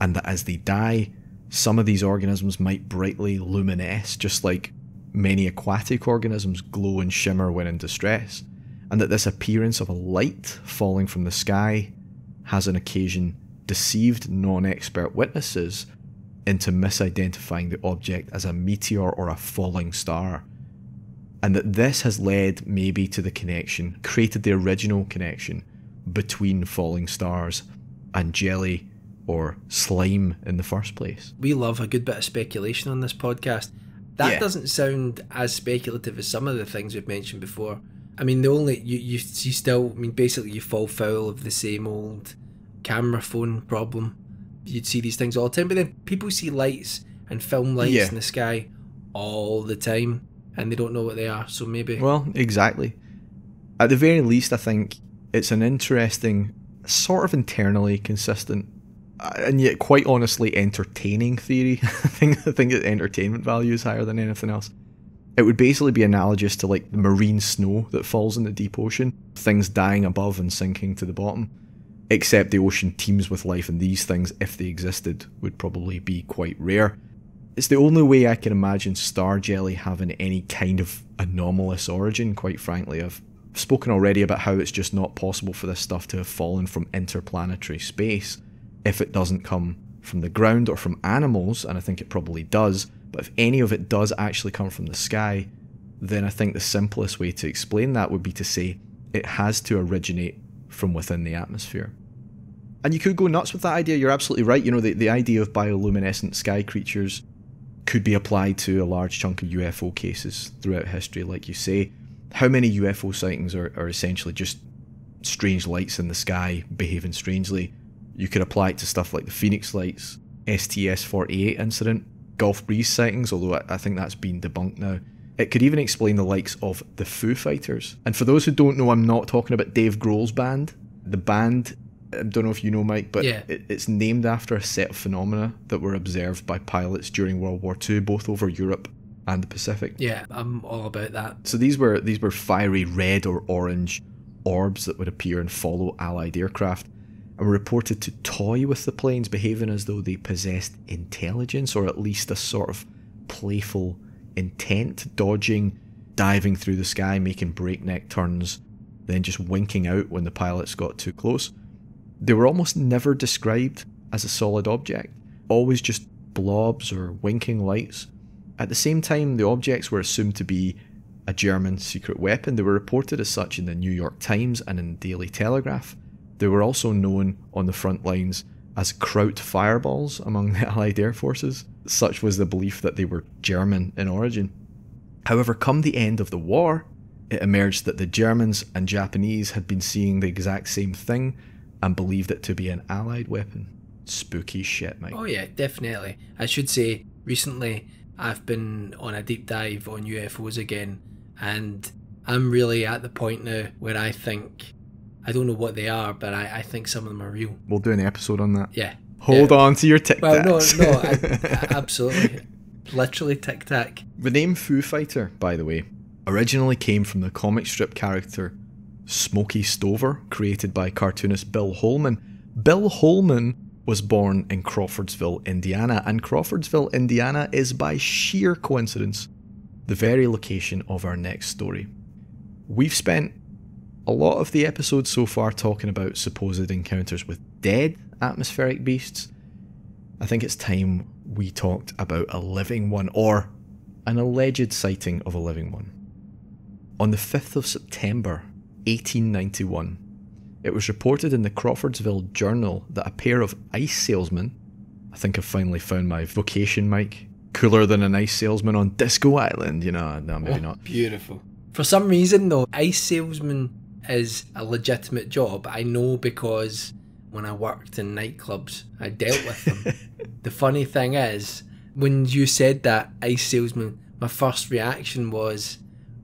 and that as they die, some of these organisms might brightly luminesce, just like many aquatic organisms glow and shimmer when in distress, and that this appearance of a light falling from the sky has on occasion deceived non-expert witnesses into misidentifying the object as a meteor or a falling star. And that this has led maybe to the connection, created the original connection between falling stars and jelly or slime in the first place. We love a good bit of speculation on this podcast. That yeah. doesn't sound as speculative as some of the things we've mentioned before. I mean, the only, you, you, you still, I mean, basically you fall foul of the same old camera phone problem. You'd see these things all the time, but then people see lights and film lights yeah. in the sky all the time. And they don't know what they are, so maybe... Well, exactly. At the very least, I think it's an interesting, sort of internally consistent, and yet quite honestly entertaining theory. I think I think that entertainment value is higher than anything else. It would basically be analogous to like the marine snow that falls in the deep ocean, things dying above and sinking to the bottom. Except the ocean teems with life, and these things, if they existed, would probably be quite rare. It's the only way I can imagine star jelly having any kind of anomalous origin, quite frankly. I've spoken already about how it's just not possible for this stuff to have fallen from interplanetary space if it doesn't come from the ground or from animals, and I think it probably does, but if any of it does actually come from the sky, then I think the simplest way to explain that would be to say it has to originate from within the atmosphere. And you could go nuts with that idea, you're absolutely right. You know, the, the idea of bioluminescent sky creatures could be applied to a large chunk of U F O cases throughout history, like you say. How many U F O sightings are, are essentially just strange lights in the sky behaving strangely? You could apply it to stuff like the Phoenix Lights, S T S forty-eight incident, Gulf Breeze sightings, although I, I think that's been debunked now. It could even explain the likes of the Foo Fighters. And for those who don't know, I'm not talking about Dave Grohl's band. The band, I don't know if you know, Mike, but yeah. it, it's named after a set of phenomena that were observed by pilots during World War Two, both over Europe and the Pacific. Yeah, I'm all about that. So these were these were fiery red or orange orbs that would appear and follow Allied aircraft, and were reported to toy with the planes, behaving as though they possessed intelligence, or at least a sort of playful intent, dodging, diving through the sky, making breakneck turns, then just winking out when the pilots got too close. They were almost never described as a solid object, always just blobs or winking lights. At the same time, the objects were assumed to be a German secret weapon. They were reported as such in the New York Times and in the Daily Telegraph. They were also known on the front lines as Kraut fireballs among the Allied air forces. Such was the belief that they were German in origin. However, come the end of the war, it emerged that the Germans and Japanese had been seeing the exact same thing and believed it to be an Allied weapon. Spooky shit, Mike. Oh yeah, definitely. I should say, recently I've been on a deep dive on U F Os again, and I'm really at the point now where I think, I don't know what they are, but I, I think some of them are real. We'll do an episode on that. Yeah. Hold yeah. on to your tic tacs. Well, no, no, I, I absolutely. Literally tic tac. The name Foo Fighter, by the way, originally came from the comic strip character Smokey Stover, created by cartoonist Bill Holman. Bill Holman was born in Crawfordsville, Indiana, and Crawfordsville, Indiana is, by sheer coincidence, the very location of our next story. We've spent a lot of the episode so far talking about supposed encounters with dead atmospheric beasts. I think it's time we talked about a living one, or an alleged sighting of a living one. On the fifth of September eighteen ninety-one, it was reported in the Crawfordsville Journal that a pair of ice salesmen, I think I've finally found my vocation, Mike, cooler than an ice salesman on Disco Island, you know, no, maybe oh, not. Beautiful. For some reason though, ice salesman is a legitimate job. I know, because when I worked in nightclubs, I dealt with them. The funny thing is, when you said that, ice salesman, my first reaction was,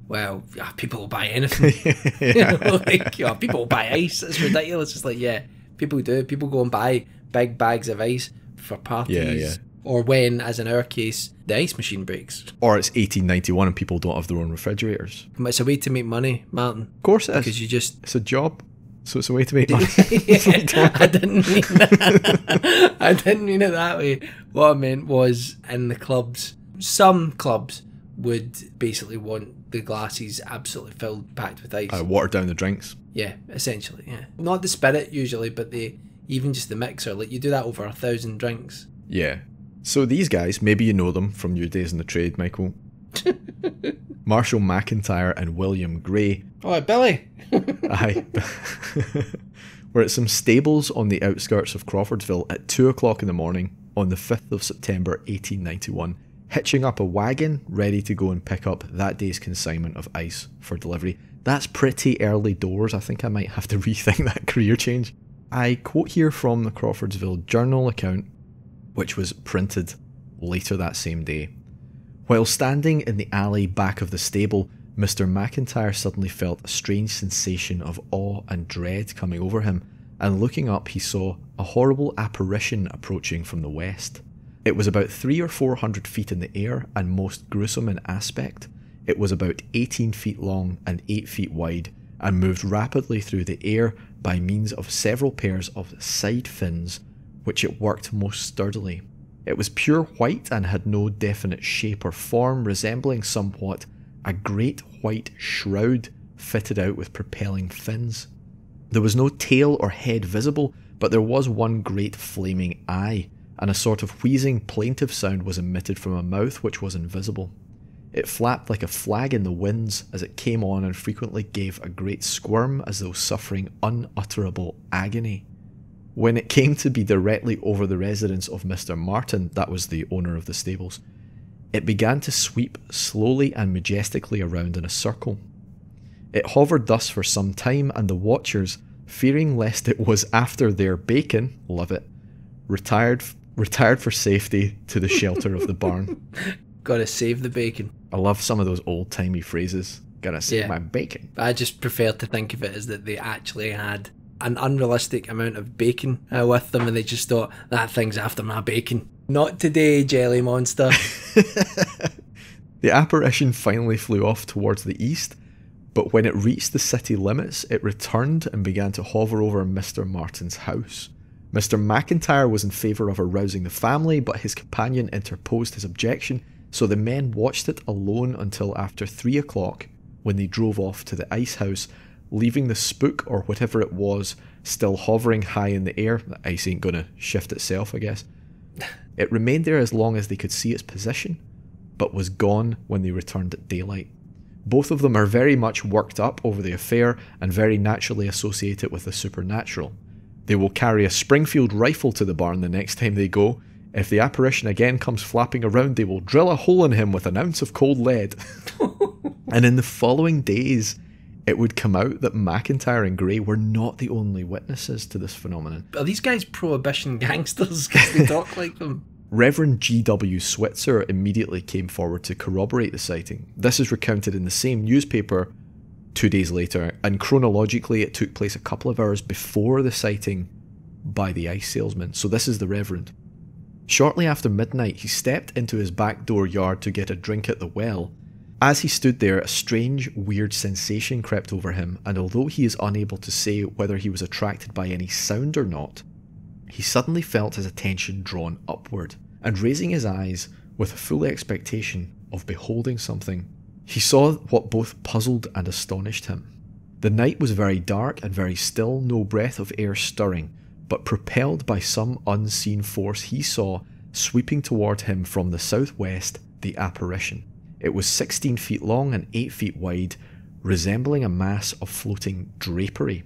well, oh, people will buy anything. You know, like, oh, people will buy ice. It's ridiculous. It's like, yeah, people do. People go and buy big bags of ice for parties. Yeah, yeah. Or when, as in our case, the ice machine breaks. Or it's eighteen ninety-one and people don't have their own refrigerators. It's a way to make money, Martin. Of course it is. Because you just... It's a job, so it's a way to make money. Yeah, I didn't mean that. I didn't mean it that way. What I meant was, in the clubs, some clubs would basically want the glasses absolutely filled, packed with ice. Uh, water down the drinks. Yeah, essentially, yeah. Not the spirit usually, but the even just the mixer. Like, you do that over a thousand drinks. Yeah. So these guys, maybe you know them from your days in the trade, Michael. Marshall McIntyre and William Gray. Oh, Billy! Aye. We're at some stables on the outskirts of Crawfordsville at two o'clock in the morning on the fifth of September eighteen ninety-one, hitching up a wagon ready to go and pick up that day's consignment of ice for delivery. That's pretty early doors. I think I might have to rethink that career change. I quote here from the Crawfordsville Journal account, which was printed later that same day. While standing in the alley back of the stable, Mister McIntyre suddenly felt a strange sensation of awe and dread coming over him, and looking up he saw a horrible apparition approaching from the west. It was about three or four hundred feet in the air and most gruesome in aspect. It was about eighteen feet long and eight feet wide, and moved rapidly through the air by means of several pairs of side fins, which it worked most sturdily. It was pure white and had no definite shape or form, resembling somewhat a great white shroud fitted out with propelling fins. There was no tail or head visible, but there was one great flaming eye, and a sort of wheezing, plaintive sound was emitted from a mouth which was invisible. It flapped like a flag in the winds as it came on, and frequently gave a great squirm as though suffering unutterable agony. When it came to be directly over the residence of Mister Martin, that was the owner of the stables, it began to sweep slowly and majestically around in a circle. It hovered thus for some time, and the watchers, fearing lest it was after their bacon, love it, retired retired for safety to the shelter of the barn. Gotta save the bacon. I love some of those old-timey phrases. Gotta save yeah. my bacon. I just prefer to think of it as that they actually had an unrealistic amount of bacon uh, with them, and they just thought, that thing's after my bacon. Not today, jelly monster. The apparition finally flew off towards the east, but when it reached the city limits, it returned and began to hover over Mister Martin's house. Mister McIntyre was in favour of arousing the family, but his companion interposed his objection, so the men watched it alone until after three o'clock, when they drove off to the ice house, leaving the spook or whatever it was still hovering high in the air. The ice ain't gonna shift itself, I guess. It remained there as long as they could see its position, but was gone when they returned at daylight. Both of them are very much worked up over the affair and very naturally associate it with the supernatural. They will carry a Springfield rifle to the barn the next time they go. If the apparition again comes flapping around, they will drill a hole in him with an ounce of cold lead. And in the following days, it would come out that McIntyre and Gray were not the only witnesses to this phenomenon. Are these guys prohibition gangsters? Because they talk like them. Reverend G W Switzer immediately came forward to corroborate the sighting. This is recounted in the same newspaper two days later, and chronologically it took place a couple of hours before the sighting by the ice salesman. So this is the Reverend. Shortly after midnight, he stepped into his back door yard to get a drink at the well. As he stood there, a strange, weird sensation crept over him, and although he is unable to say whether he was attracted by any sound or not, he suddenly felt his attention drawn upward, and raising his eyes with a full expectation of beholding something, he saw what both puzzled and astonished him. The night was very dark and very still, no breath of air stirring, but propelled by some unseen force he saw sweeping toward him from the southwest the apparition. It was sixteen feet long and eight feet wide, resembling a mass of floating drapery.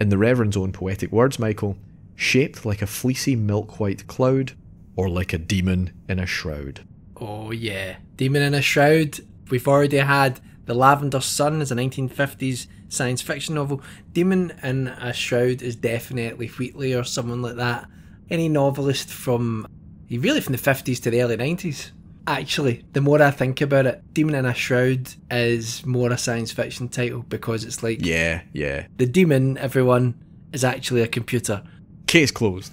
In the Reverend's own poetic words, Michael, shaped like a fleecy milk-white cloud, or like a demon in a shroud. Oh yeah, demon in a shroud. We've already had The Lavender Sun as a nineteen fifties science fiction novel. Demon in a Shroud is definitely Wheatley or someone like that. Any novelist from, really from the fifties to the early nineties. Actually, the more I think about it, Demon in a Shroud is more a science fiction title because it's like... Yeah, yeah. The demon, everyone, is actually a computer. Case closed.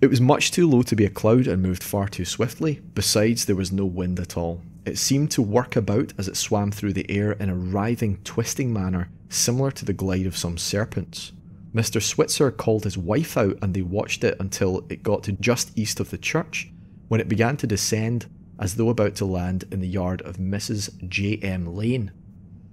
It was much too low to be a cloud and moved far too swiftly. Besides, there was no wind at all. It seemed to work about as it swam through the air in a writhing, twisting manner, similar to the glide of some serpents. Mister Switzer called his wife out and they watched it until it got to just east of the church, when it began to descend as though about to land in the yard of Missus J M Lane.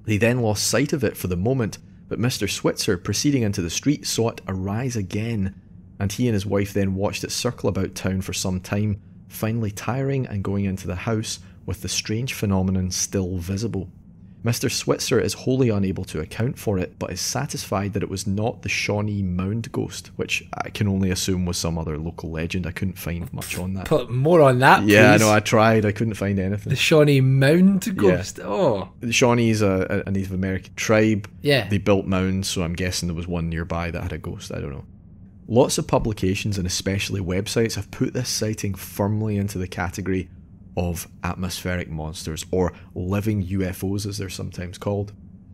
They then lost sight of it for the moment, but Mister Switzer, proceeding into the street, saw it arise again, and he and his wife then watched it circle about town for some time, finally tiring and going into the house with the strange phenomenon still visible. Mister Switzer is wholly unable to account for it, but is satisfied that it was not the Shawnee Mound ghost, which I can only assume was some other local legend. I couldn't find much on that. Put more on that, yeah, please. Yeah, I know, I tried, I couldn't find anything. The Shawnee Mound ghost, yeah. Oh. The Shawnee's a, a Native American tribe. Yeah. They built mounds, so I'm guessing there was one nearby that had a ghost, I don't know. Lots of publications and especially websites have put this sighting firmly into the category of atmospheric monsters, or living U F Os as they're sometimes called.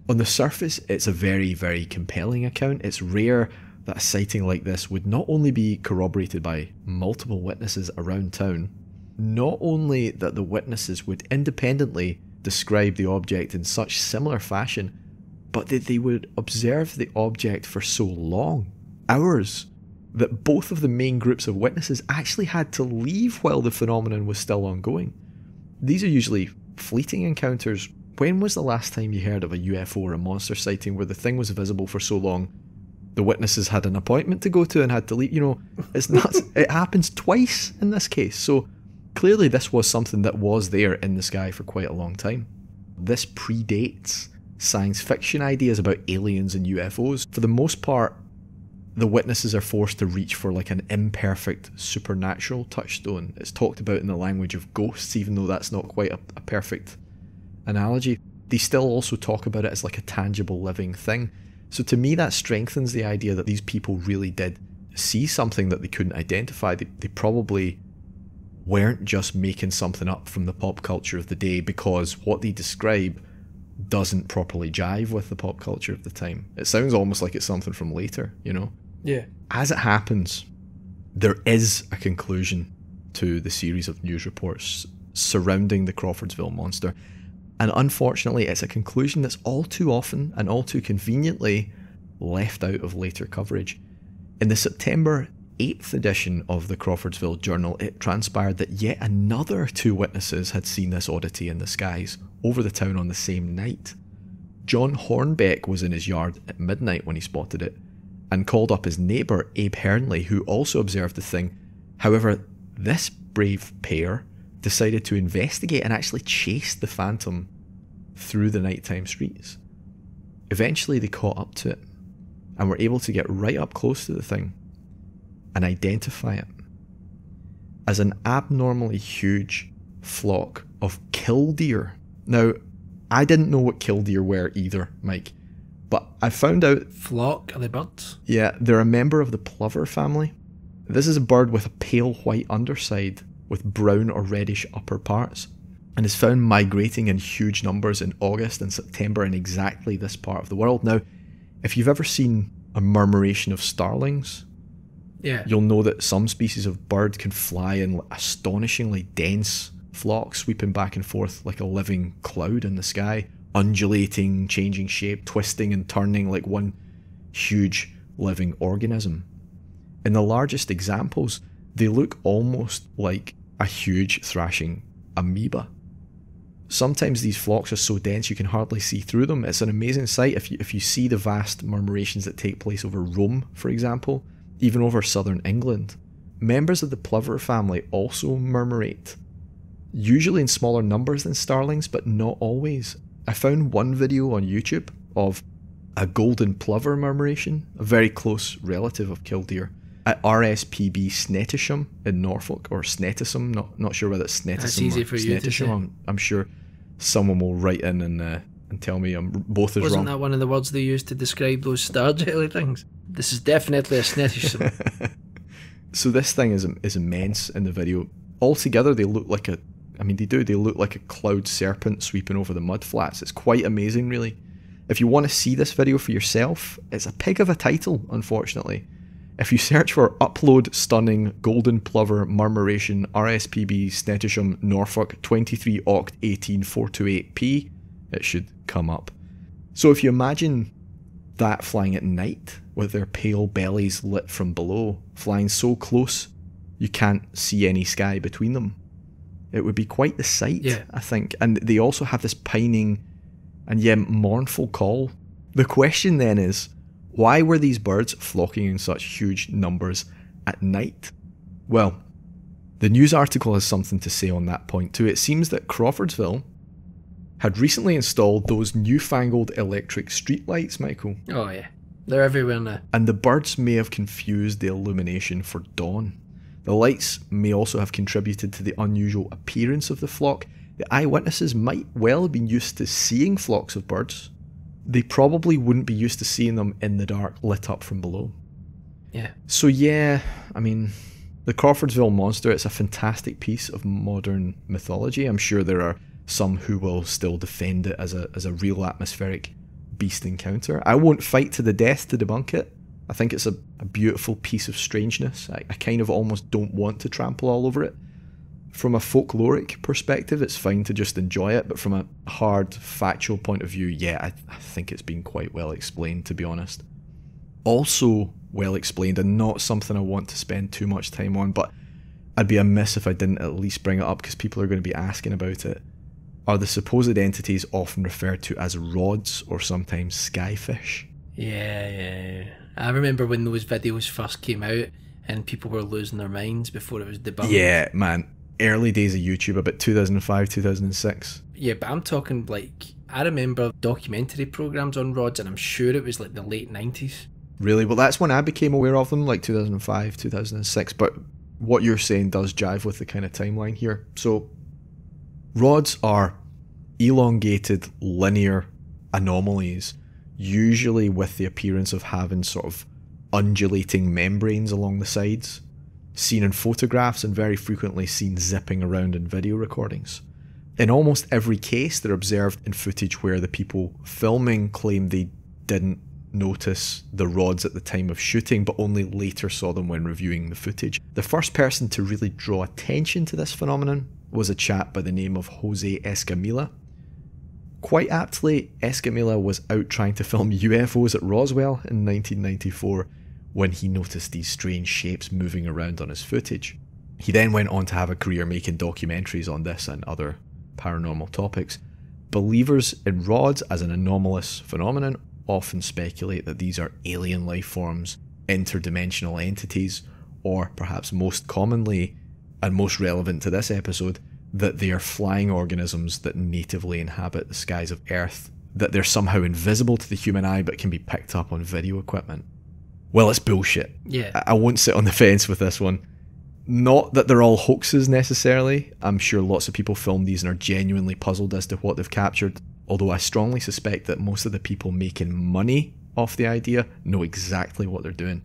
On the surface, it's a very, very compelling account. It's rare that a sighting like this would not only be corroborated by multiple witnesses around town, not only that the witnesses would independently describe the object in such similar fashion, but that they would observe the object for so long, hours, that both of the main groups of witnesses actually had to leave while the phenomenon was still ongoing. These are usually fleeting encounters. When was the last time you heard of a U F O or a monster sighting where the thing was visible for so long, the witnesses had an appointment to go to and had to leave? You know, it's nuts. It happens twice in this case. So clearly this was something that was there in the sky for quite a long time. This predates science fiction ideas about aliens and U F Os. For the most part, the witnesses are forced to reach for like an imperfect supernatural touchstone. It's talked about in the language of ghosts, even though that's not quite a, a perfect analogy. They still also talk about it as like a tangible living thing. So to me, that strengthens the idea that these people really did see something that they couldn't identify. They, they probably weren't just making something up from the pop culture of the day, because what they describe doesn't properly jive with the pop culture of the time. It sounds almost like it's something from later, you know? Yeah. As it happens, there is a conclusion to the series of news reports surrounding the Crawfordsville monster. And unfortunately, it's a conclusion that's all too often and all too conveniently left out of later coverage. In the September eighth edition of the Crawfordsville Journal, it transpired that yet another two witnesses had seen this oddity in the skies over the town on the same night. John Hornbeck was in his yard at midnight when he spotted it, and called up his neighbour Abe Hernley, who also observed the thing. However, this brave pair decided to investigate and actually chased the phantom through the nighttime streets. Eventually they caught up to it, and were able to get right up close to the thing and identify it as an abnormally huge flock of killdeer. Now, I didn't know what killdeer were either, Mike, but I found out... Flock? Are they birds? Yeah, they're a member of the plover family. This is a bird with a pale white underside with brown or reddish upper parts, and is found migrating in huge numbers in August and September in exactly this part of the world. Now, if you've ever seen a murmuration of starlings, yeah, you'll know that some species of bird can fly in astonishingly dense flocks, sweeping back and forth like a living cloud in the sky, undulating, changing shape, twisting and turning like one huge living organism. In the largest examples, they look almost like a huge thrashing amoeba. Sometimes these flocks are so dense you can hardly see through them. It's an amazing sight if you, if you see the vast murmurations that take place over Rome, for example, even over southern England. Members of the plover family also murmurate, usually in smaller numbers than starlings, but not always. I found one video on YouTube of a golden plover murmuration, a very close relative of killdeer, at R S P B Snetisham in Norfolk, or Snetisham, not, not sure whether it's Snetisham That's easy or for you Snetisham. To I'm, I'm sure someone will write in and, uh, and tell me I'm both is Wasn't wrong. Wasn't that one of the words they used to describe those star jelly things? This is definitely a Snetisham. So this thing is, is immense in the video. Altogether they look like a, I mean they do, they look like a cloud serpent sweeping over the mud flats. It's quite amazing really. If you want to see this video for yourself, it's a pig of a title unfortunately. If you search for Upload Stunning Golden Plover Murmuration R S P B Snetisham Norfolk twenty-three Oct eighteen four twenty-eight P, it should come up. So if you imagine that flying at night with their pale bellies lit from below, flying so close you can't see any sky between them, it would be quite the sight, yeah. I think. And they also have this pining and yeah, mournful call. The question then is, why were these birds flocking in such huge numbers at night? Well, the news article has something to say on that point too. It seems that Crawfordsville had recently installed those newfangled electric streetlights, Michael. Oh yeah, they're everywhere now. And the birds may have confused the illumination for dawn. The lights may also have contributed to the unusual appearance of the flock. The eyewitnesses might well have been used to seeing flocks of birds. They probably wouldn't be used to seeing them in the dark, lit up from below. Yeah. So yeah, I mean, the Crawfordsville monster, it's a fantastic piece of modern mythology. I'm sure there are some who will still defend it as a, as a real atmospheric beast encounter. I won't fight to the death to debunk it. I think it's a, a beautiful piece of strangeness. I, I kind of almost don't want to trample all over it. From a folkloric perspective, it's fine to just enjoy it, but from a hard, factual point of view, yeah, I, I think it's been quite well explained, to be honest. Also well explained, and not something I want to spend too much time on, but I'd be amiss if I didn't at least bring it up, because people are going to be asking about it, are the supposed entities often referred to as rods, or sometimes skyfish. Yeah, yeah, yeah. I remember when those videos first came out, and people were losing their minds before it was debunked. Yeah, man. Early days of YouTube, about two thousand five, two thousand six. Yeah, but I'm talking like, I remember documentary programs on rods, and I'm sure it was like the late nineties. Really? Well, that's when I became aware of them, like two thousand five, two thousand six. But what you're saying does jive with the kind of timeline here. So, rods are elongated, linear anomalies, usually with the appearance of having sort of undulating membranes along the sides, seen in photographs and very frequently seen zipping around in video recordings. In almost every case, they're observed in footage where the people filming claim they didn't notice the rods at the time of shooting, but only later saw them when reviewing the footage. The first person to really draw attention to this phenomenon was a chap by the name of Jose Escamilla. Quite aptly, Escamilla was out trying to film U F Os at Roswell in nineteen ninety-four when he noticed these strange shapes moving around on his footage. He then went on to have a career making documentaries on this and other paranormal topics. Believers in rods as an anomalous phenomenon often speculate that these are alien life forms, interdimensional entities, or perhaps most commonly, and most relevant to this episode, that they are flying organisms that natively inhabit the skies of Earth, that they're somehow invisible to the human eye but can be picked up on video equipment. Well, it's bullshit. Yeah. I, I won't sit on the fence with this one. Not that they're all hoaxes necessarily. I'm sure lots of people film these and are genuinely puzzled as to what they've captured, although I strongly suspect that most of the people making money off the idea know exactly what they're doing.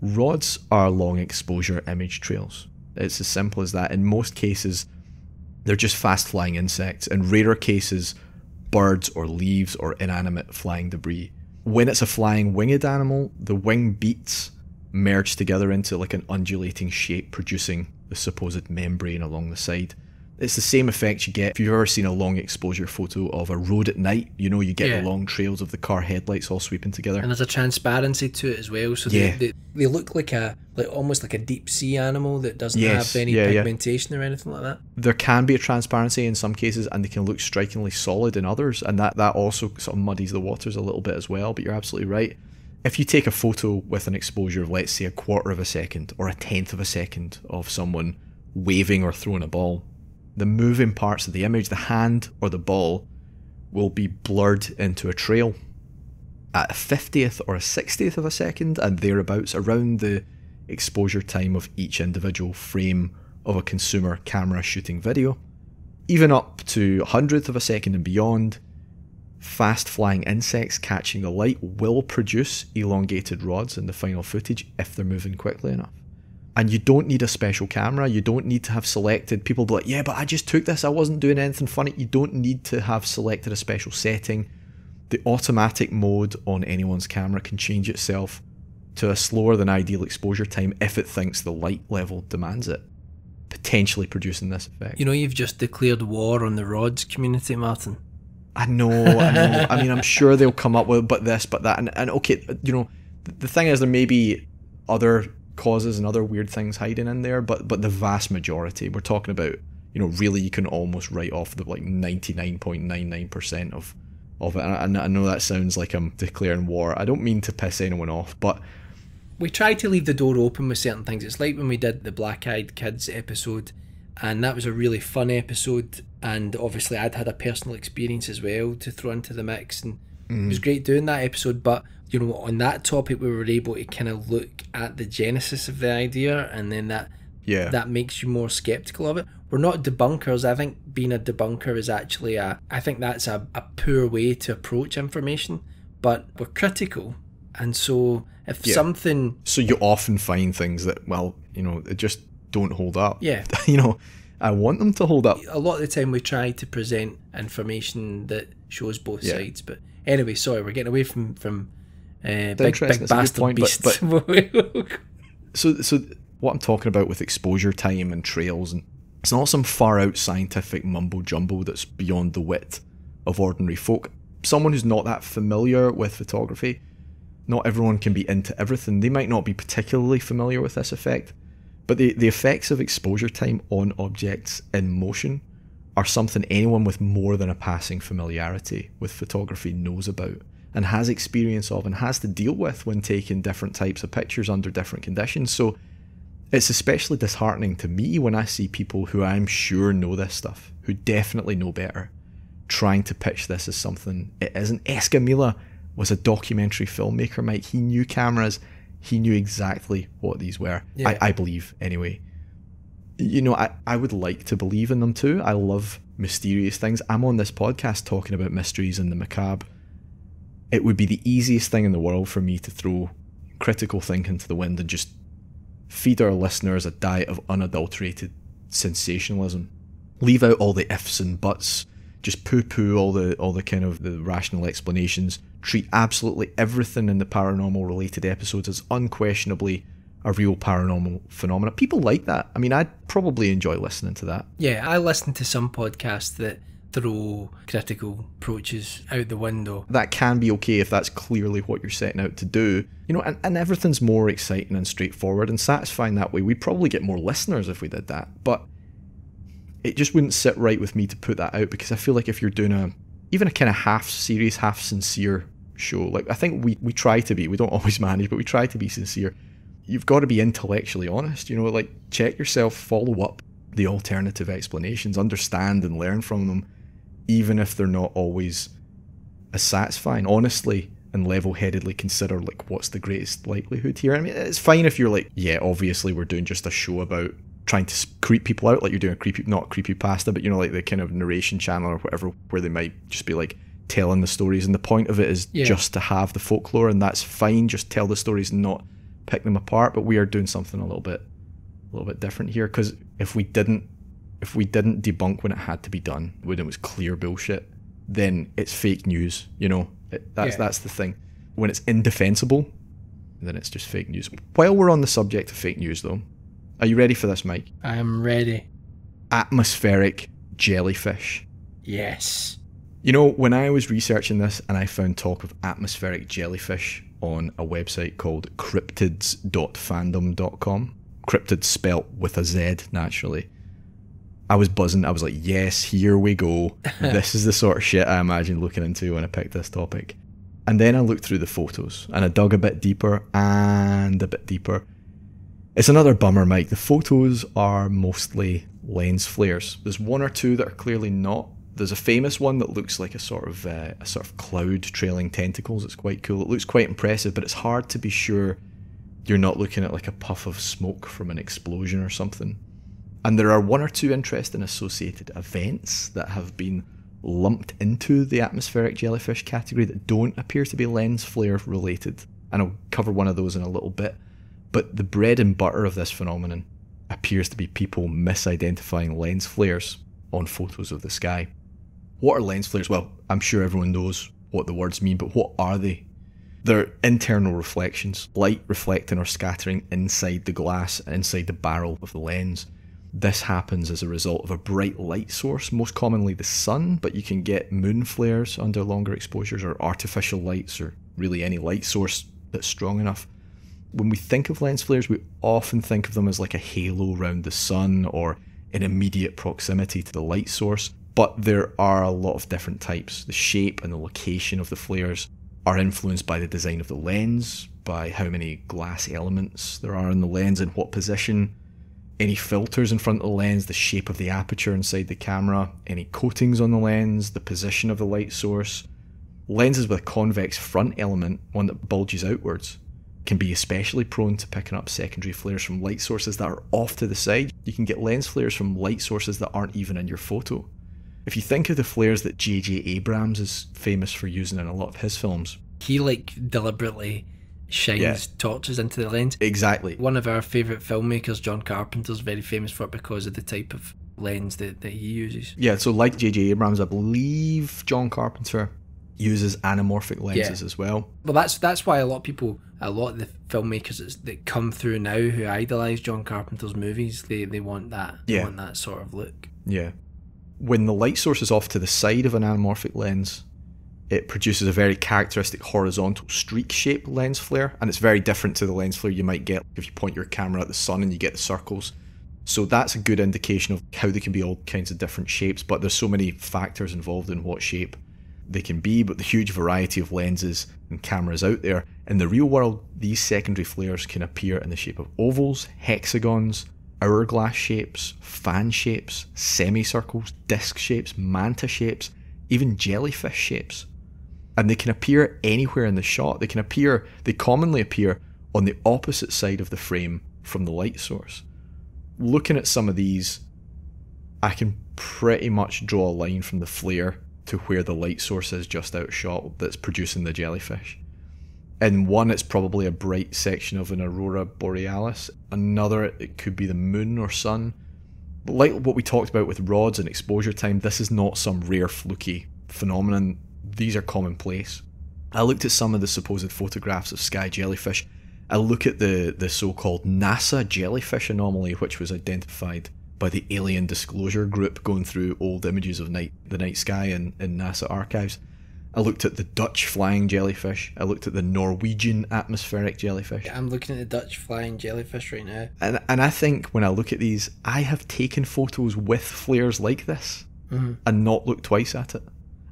Rods are long exposure image trails. It's as simple as that. In most cases, they're just fast-flying insects. In rarer cases, birds or leaves or inanimate flying debris. When it's a flying winged animal, the wing beats merge together into like an undulating shape, producing the supposed membrane along the side. It's the same effect you get if you've ever seen a long exposure photo of a road at night. You know, you get yeah. the long trails of the car headlights all sweeping together, and there's a transparency to it as well. So yeah. they, they they look like a like almost like a deep sea animal that doesn't yes. have any yeah, pigmentation yeah. or anything like that. There can be a transparency in some cases, and they can look strikingly solid in others, and that that also sort of muddies the waters a little bit as well. But you're absolutely right. If you take a photo with an exposure of, let's say, a quarter of a second or a tenth of a second of someone waving or throwing a ball, the moving parts of the image, the hand or the ball, will be blurred into a trail. At a fiftieth or a sixtieth of a second and thereabouts, around the exposure time of each individual frame of a consumer camera shooting video, even up to a hundredth of a second and beyond, fast-flying insects catching the light will produce elongated rods in the final footage if they're moving quickly enough. And you don't need a special camera, you don't need to have selected, people be like, yeah, but I just took this, I wasn't doing anything funny. You don't need to have selected a special setting. The automatic mode on anyone's camera can change itself to a slower than ideal exposure time if it thinks the light level demands it, potentially producing this effect. You know, you've just declared war on the rods community, Martin. I know, I know. I mean, I'm sure they'll come up with but this, but that. And, and okay, you know, the thing is there may be other causes and other weird things hiding in there, but but the vast majority, we're talking about, you know, really you can almost write off the like ninety-nine point nine nine percent of, of it. And I, I know that sounds like I'm declaring war. I don't mean to piss anyone off, but... We try to leave the door open with certain things. It's like when we did the Black-Eyed Kids episode, and that was a really fun episode, and obviously I'd had a personal experience as well to throw into the mix, and mm. it was great doing that episode. But you know, on that topic we were able to kind of look at the genesis of the idea, and then that yeah that makes you more skeptical of it. We're not debunkers. I think being a debunker is actually a I think that's a, a poor way to approach information, but we're critical. And so if yeah. something, so you often find things that, well, you know, it just don't hold up. Yeah. You know, I want them to hold up. A lot of the time we try to present information that shows both yeah. sides. But anyway, sorry, we're getting away from, from uh, big, big bastard point, beasts. But, but so, so what I'm talking about with exposure time and trails, and it's not some far out scientific mumbo jumbo that's beyond the wit of ordinary folk. Someone who's not that familiar with photography, not everyone can be into everything. They might not be particularly familiar with this effect. But the, the effects of exposure time on objects in motion are something anyone with more than a passing familiarity with photography knows about and has experience of and has to deal with when taking different types of pictures under different conditions. So it's especially disheartening to me when I see people who I'm sure know this stuff, who definitely know better, trying to pitch this as something it isn't. Escamilla was a documentary filmmaker, Mike. He knew cameras. He knew exactly what these were. Yeah. I, I believe, anyway. You know, I, I would like to believe in them too. I love mysterious things. I'm on this podcast talking about mysteries and the macabre. It would be the easiest thing in the world for me to throw critical thinking to the wind and just feed our listeners a diet of unadulterated sensationalism. Leave out all the ifs and buts. Just poo-poo all the all the kind of the rational explanations. Treat absolutely everything in the paranormal related episodes as unquestionably a real paranormal phenomena. People like that. I mean, I'd probably enjoy listening to that. Yeah, I listen to some podcasts that throw critical approaches out the window. That can be okay if that's clearly what you're setting out to do. You know, and, and everything's more exciting and straightforward and satisfying that way. We'd probably get more listeners if we did that, but it just wouldn't sit right with me to put that out, because I feel like if you're doing a, even a kind of half-serious, half-sincere show, like I think we, we try to be, we don't always manage, but we try to be sincere. You've got to be intellectually honest, you know, like check yourself, follow up the alternative explanations, understand and learn from them, even if they're not always as satisfying, honestly and level-headedly consider like what's the greatest likelihood here. I mean, it's fine if you're like, yeah, obviously we're doing just a show about trying to creep people out, like you're doing a creepy, not creepypasta, but you know, like the kind of narration channel or whatever, where they might just be like telling the stories and the point of it is yeah. just to have the folklore, and that's fine, just tell the stories and not pick them apart. But we are doing something a little bit a little bit different here, because if we didn't if we didn't debunk when it had to be done, when it was clear bullshit, then it's fake news, you know. It, that's yeah. that's the thing. When it's indefensible, then it's just fake news. While we're on the subject of fake news though, are you ready for this, Mike? I am ready. Atmospheric jellyfish. Yes. You know, when I was researching this and I found talk of atmospheric jellyfish on a website called cryptids dot fandom dot com, cryptids spelt with a Z naturally, I was buzzing. I was like, yes, here we go. This is the sort of shit I imagine looking into when I picked this topic. And then I looked through the photos and I dug a bit deeper and a bit deeper. It's another bummer, Mike. The photos are mostly lens flares. There's one or two that are clearly not. There's a famous one that looks like a sort of uh, a sort of cloud trailing tentacles. It's quite cool. It looks quite impressive, but it's hard to be sure you're not looking at like a puff of smoke from an explosion or something. And there are one or two interesting associated events that have been lumped into the atmospheric jellyfish category that don't appear to be lens flare related. And I'll cover one of those in a little bit. But the bread and butter of this phenomenon appears to be people misidentifying lens flares on photos of the sky. What are lens flares? Well, I'm sure everyone knows what the words mean, but what are they? They're internal reflections, light reflecting or scattering inside the glass, inside the barrel of the lens. This happens as a result of a bright light source, most commonly the sun, but you can get moon flares under longer exposures, or artificial lights, or really any light source that's strong enough. When we think of lens flares, we often think of them as like a halo around the sun or in immediate proximity to the light source. But there are a lot of different types. The shape and the location of the flares are influenced by the design of the lens, by how many glass elements there are in the lens, in what position, any filters in front of the lens, the shape of the aperture inside the camera, any coatings on the lens, the position of the light source. Lenses with a convex front element, one that bulges outwards, can be especially prone to picking up secondary flares from light sources that are off to the side. You can get lens flares from light sources that aren't even in your photo. If you think of the flares that J J Abrams is famous for using in a lot of his films. He like deliberately shines yeah. torches into the lens. Exactly. One of our favourite filmmakers, John Carpenter, is very famous for it because of the type of lens that, that he uses. Yeah, so like J J Abrams, I believe John Carpenter uses anamorphic lenses yeah. as well. Well, that's that's why a lot of people, a lot of the filmmakers that come through now who idolise John Carpenter's movies, they, they want that, yeah. want that sort of look. Yeah. When the light source is off to the side of an anamorphic lens, it produces a very characteristic horizontal streak-shaped lens flare, and it's very different to the lens flare you might get if you point your camera at the sun and you get the circles. So that's a good indication of how they can be all kinds of different shapes, but there's so many factors involved in what shape they can be, but the huge variety of lenses and cameras out there. In the real world, these secondary flares can appear in the shape of ovals, hexagons, hourglass shapes, fan shapes, semicircles, disc shapes, manta shapes, even jellyfish shapes. And they can appear anywhere in the shot. They can appear, they commonly appear on the opposite side of the frame from the light source. Looking at some of these, I can pretty much draw a line from the flare to where the light source is just out of shot that's producing the jellyfish. In one, it's probably a bright section of an aurora borealis. Another, it could be the moon or sun. But like what we talked about with rods and exposure time, this is not some rare fluky phenomenon. These are commonplace. I looked at some of the supposed photographs of sky jellyfish, a look at the, the so-called NASA jellyfish anomaly, which was identified by the Alien Disclosure Group going through old images of night the night sky in, in NASA archives. I looked at the Dutch flying jellyfish. I looked at the Norwegian atmospheric jellyfish. I'm looking at the Dutch flying jellyfish right now. And, and I think when I look at these, I have taken photos with flares like this mm-hmm. and not looked twice at it.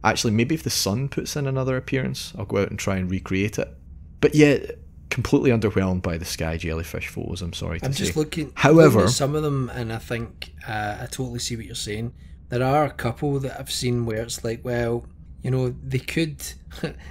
Actually, maybe if the sun puts in another appearance, I'll go out and try and recreate it. But yeah, completely underwhelmed by the sky jellyfish photos, I'm sorry to I'm say. I'm just looking, However, looking at some of them, and I think uh, I totally see what you're saying. There are a couple that I've seen where it's like, well, you know, they could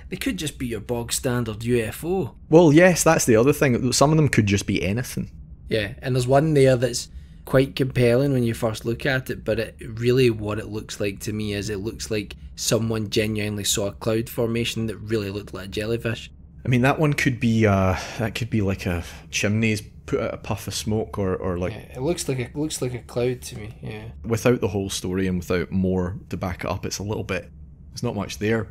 they could just be your bog standard U F O. Well, yes, that's the other thing. Some of them could just be anything. Yeah, and there's one there that's quite compelling when you first look at it, but it really what it looks like to me is it looks like someone genuinely saw a cloud formation that really looked like a jellyfish. I mean, that one could be uh, that could be like a chimney's put out a puff of smoke, or, or like yeah, it looks like a, it looks like a cloud to me. Yeah, without the whole story and without more to back it up, it's a little bit. There's not much there.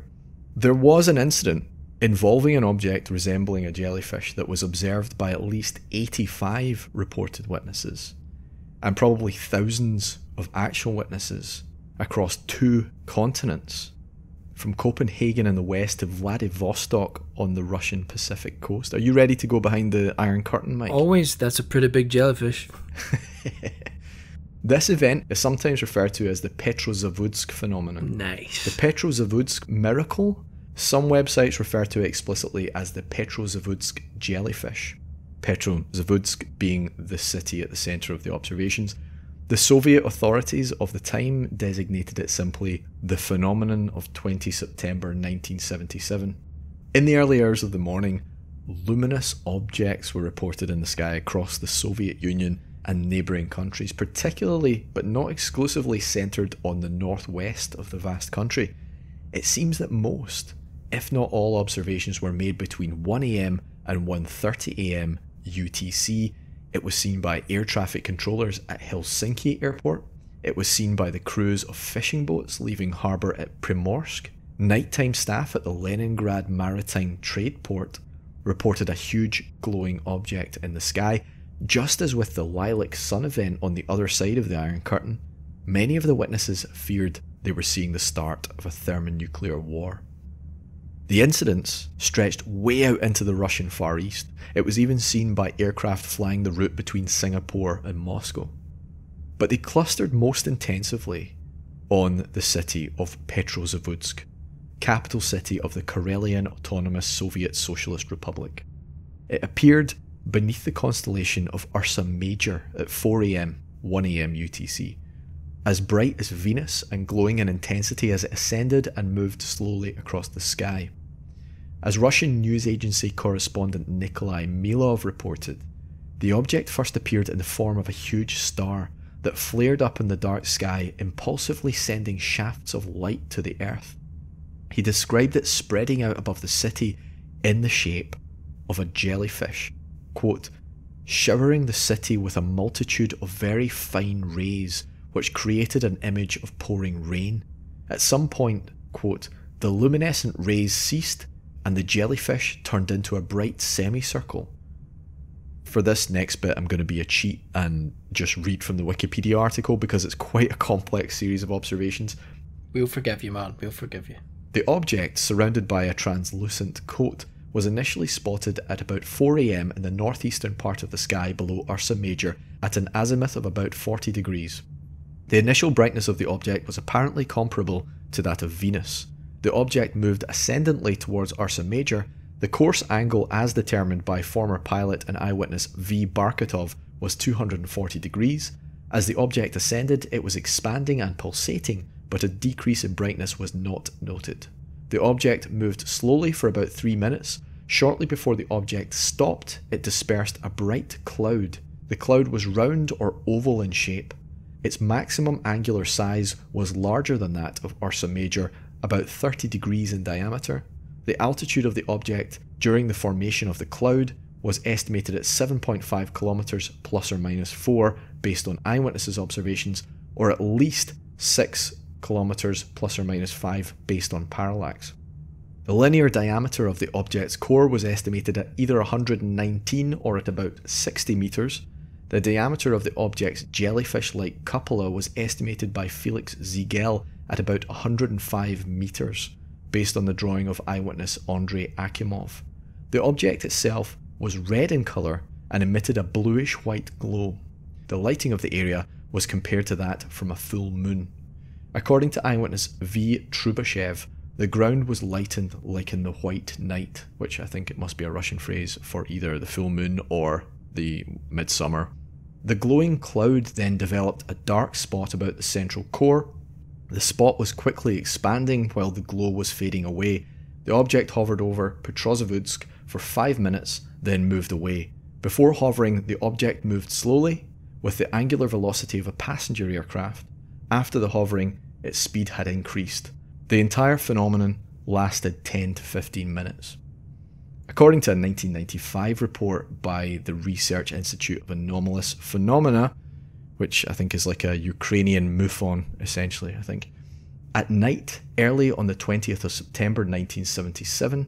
There was an incident involving an object resembling a jellyfish that was observed by at least eighty-five reported witnesses, and probably thousands of actual witnesses across two continents, from Copenhagen in the west to Vladivostok on the Russian Pacific coast. Are you ready to go behind the Iron Curtain, Mike? Always. That's a pretty big jellyfish. This event is sometimes referred to as the Petrozavodsk phenomenon. Nice. The Petrozavodsk miracle. Some websites refer to it explicitly as the Petrozavodsk jellyfish. Petrozavodsk being the city at the centre of the observations. The Soviet authorities of the time designated it simply the phenomenon of the twentieth of September nineteen seventy-seven. In the early hours of the morning, luminous objects were reported in the sky across the Soviet Union and neighbouring countries, particularly but not exclusively centred on the northwest of the vast country. It seems that most, if not all, observations were made between one A M and one thirty A M U T C. It was seen by air traffic controllers at Helsinki Airport. It was seen by the crews of fishing boats leaving harbour at Primorsk. Nighttime staff at the Leningrad Maritime Trade Port reported a huge glowing object in the sky. Just as with the Lilac Sun event on the other side of the Iron Curtain, many of the witnesses feared they were seeing the start of a thermonuclear war. The incidents stretched way out into the Russian Far East. It was even seen by aircraft flying the route between Singapore and Moscow. But they clustered most intensively on the city of Petrozavodsk, capital city of the Karelian Autonomous Soviet Socialist Republic. It appeared beneath the constellation of Ursa Major at four A M, one A M U T C, as bright as Venus and glowing in intensity as it ascended and moved slowly across the sky. As Russian news agency correspondent Nikolai Milov reported, the object first appeared in the form of a huge star that flared up in the dark sky, impulsively sending shafts of light to the earth. He described it spreading out above the city in the shape of a jellyfish, quote, showering the city with a multitude of very fine rays, which created an image of pouring rain. At some point, quote, the luminescent rays ceased and the jellyfish turned into a bright semicircle. For this next bit, I'm going to be a cheat and just read from the Wikipedia article because it's quite a complex series of observations. We'll forgive you, man. We'll forgive you. The object, surrounded by a translucent coat, was initially spotted at about four A M in the northeastern part of the sky below Ursa Major at an azimuth of about forty degrees. The initial brightness of the object was apparently comparable to that of Venus. The object moved ascendantly towards Ursa Major. The course angle, as determined by former pilot and eyewitness V. Barkatov, was two hundred forty degrees. As the object ascended, it was expanding and pulsating, but a decrease in brightness was not noted. The object moved slowly for about three minutes. Shortly before the object stopped, it dispersed a bright cloud. The cloud was round or oval in shape. Its maximum angular size was larger than that of Ursa Major, about thirty degrees in diameter. The altitude of the object during the formation of the cloud was estimated at seven point five kilometers plus or minus four based on eyewitnesses' observations, or at least six kilometers plus or minus five based on parallax. The linear diameter of the object's core was estimated at either one hundred nineteen or at about sixty metres. The diameter of the object's jellyfish-like cupola was estimated by Felix Ziegel at about one hundred five metres, based on the drawing of eyewitness Andrei Akimov. The object itself was red in colour and emitted a bluish-white glow. The lighting of the area was compared to that from a full moon. According to eyewitness V. Trubashev, the ground was lightened like in the white night, which I think it must be a Russian phrase for either the full moon or the midsummer. The glowing cloud then developed a dark spot about the central core. The spot was quickly expanding while the glow was fading away. The object hovered over Petrozavodsk for five minutes, then moved away. Before hovering, the object moved slowly, with the angular velocity of a passenger aircraft. After the hovering, its speed had increased. The entire phenomenon lasted ten to fifteen minutes. According to a nineteen ninety-five report by the Research Institute of Anomalous Phenomena, which I think is like a Ukrainian MUFON, essentially, I think. At night, early on the twentieth of September nineteen seventy-seven,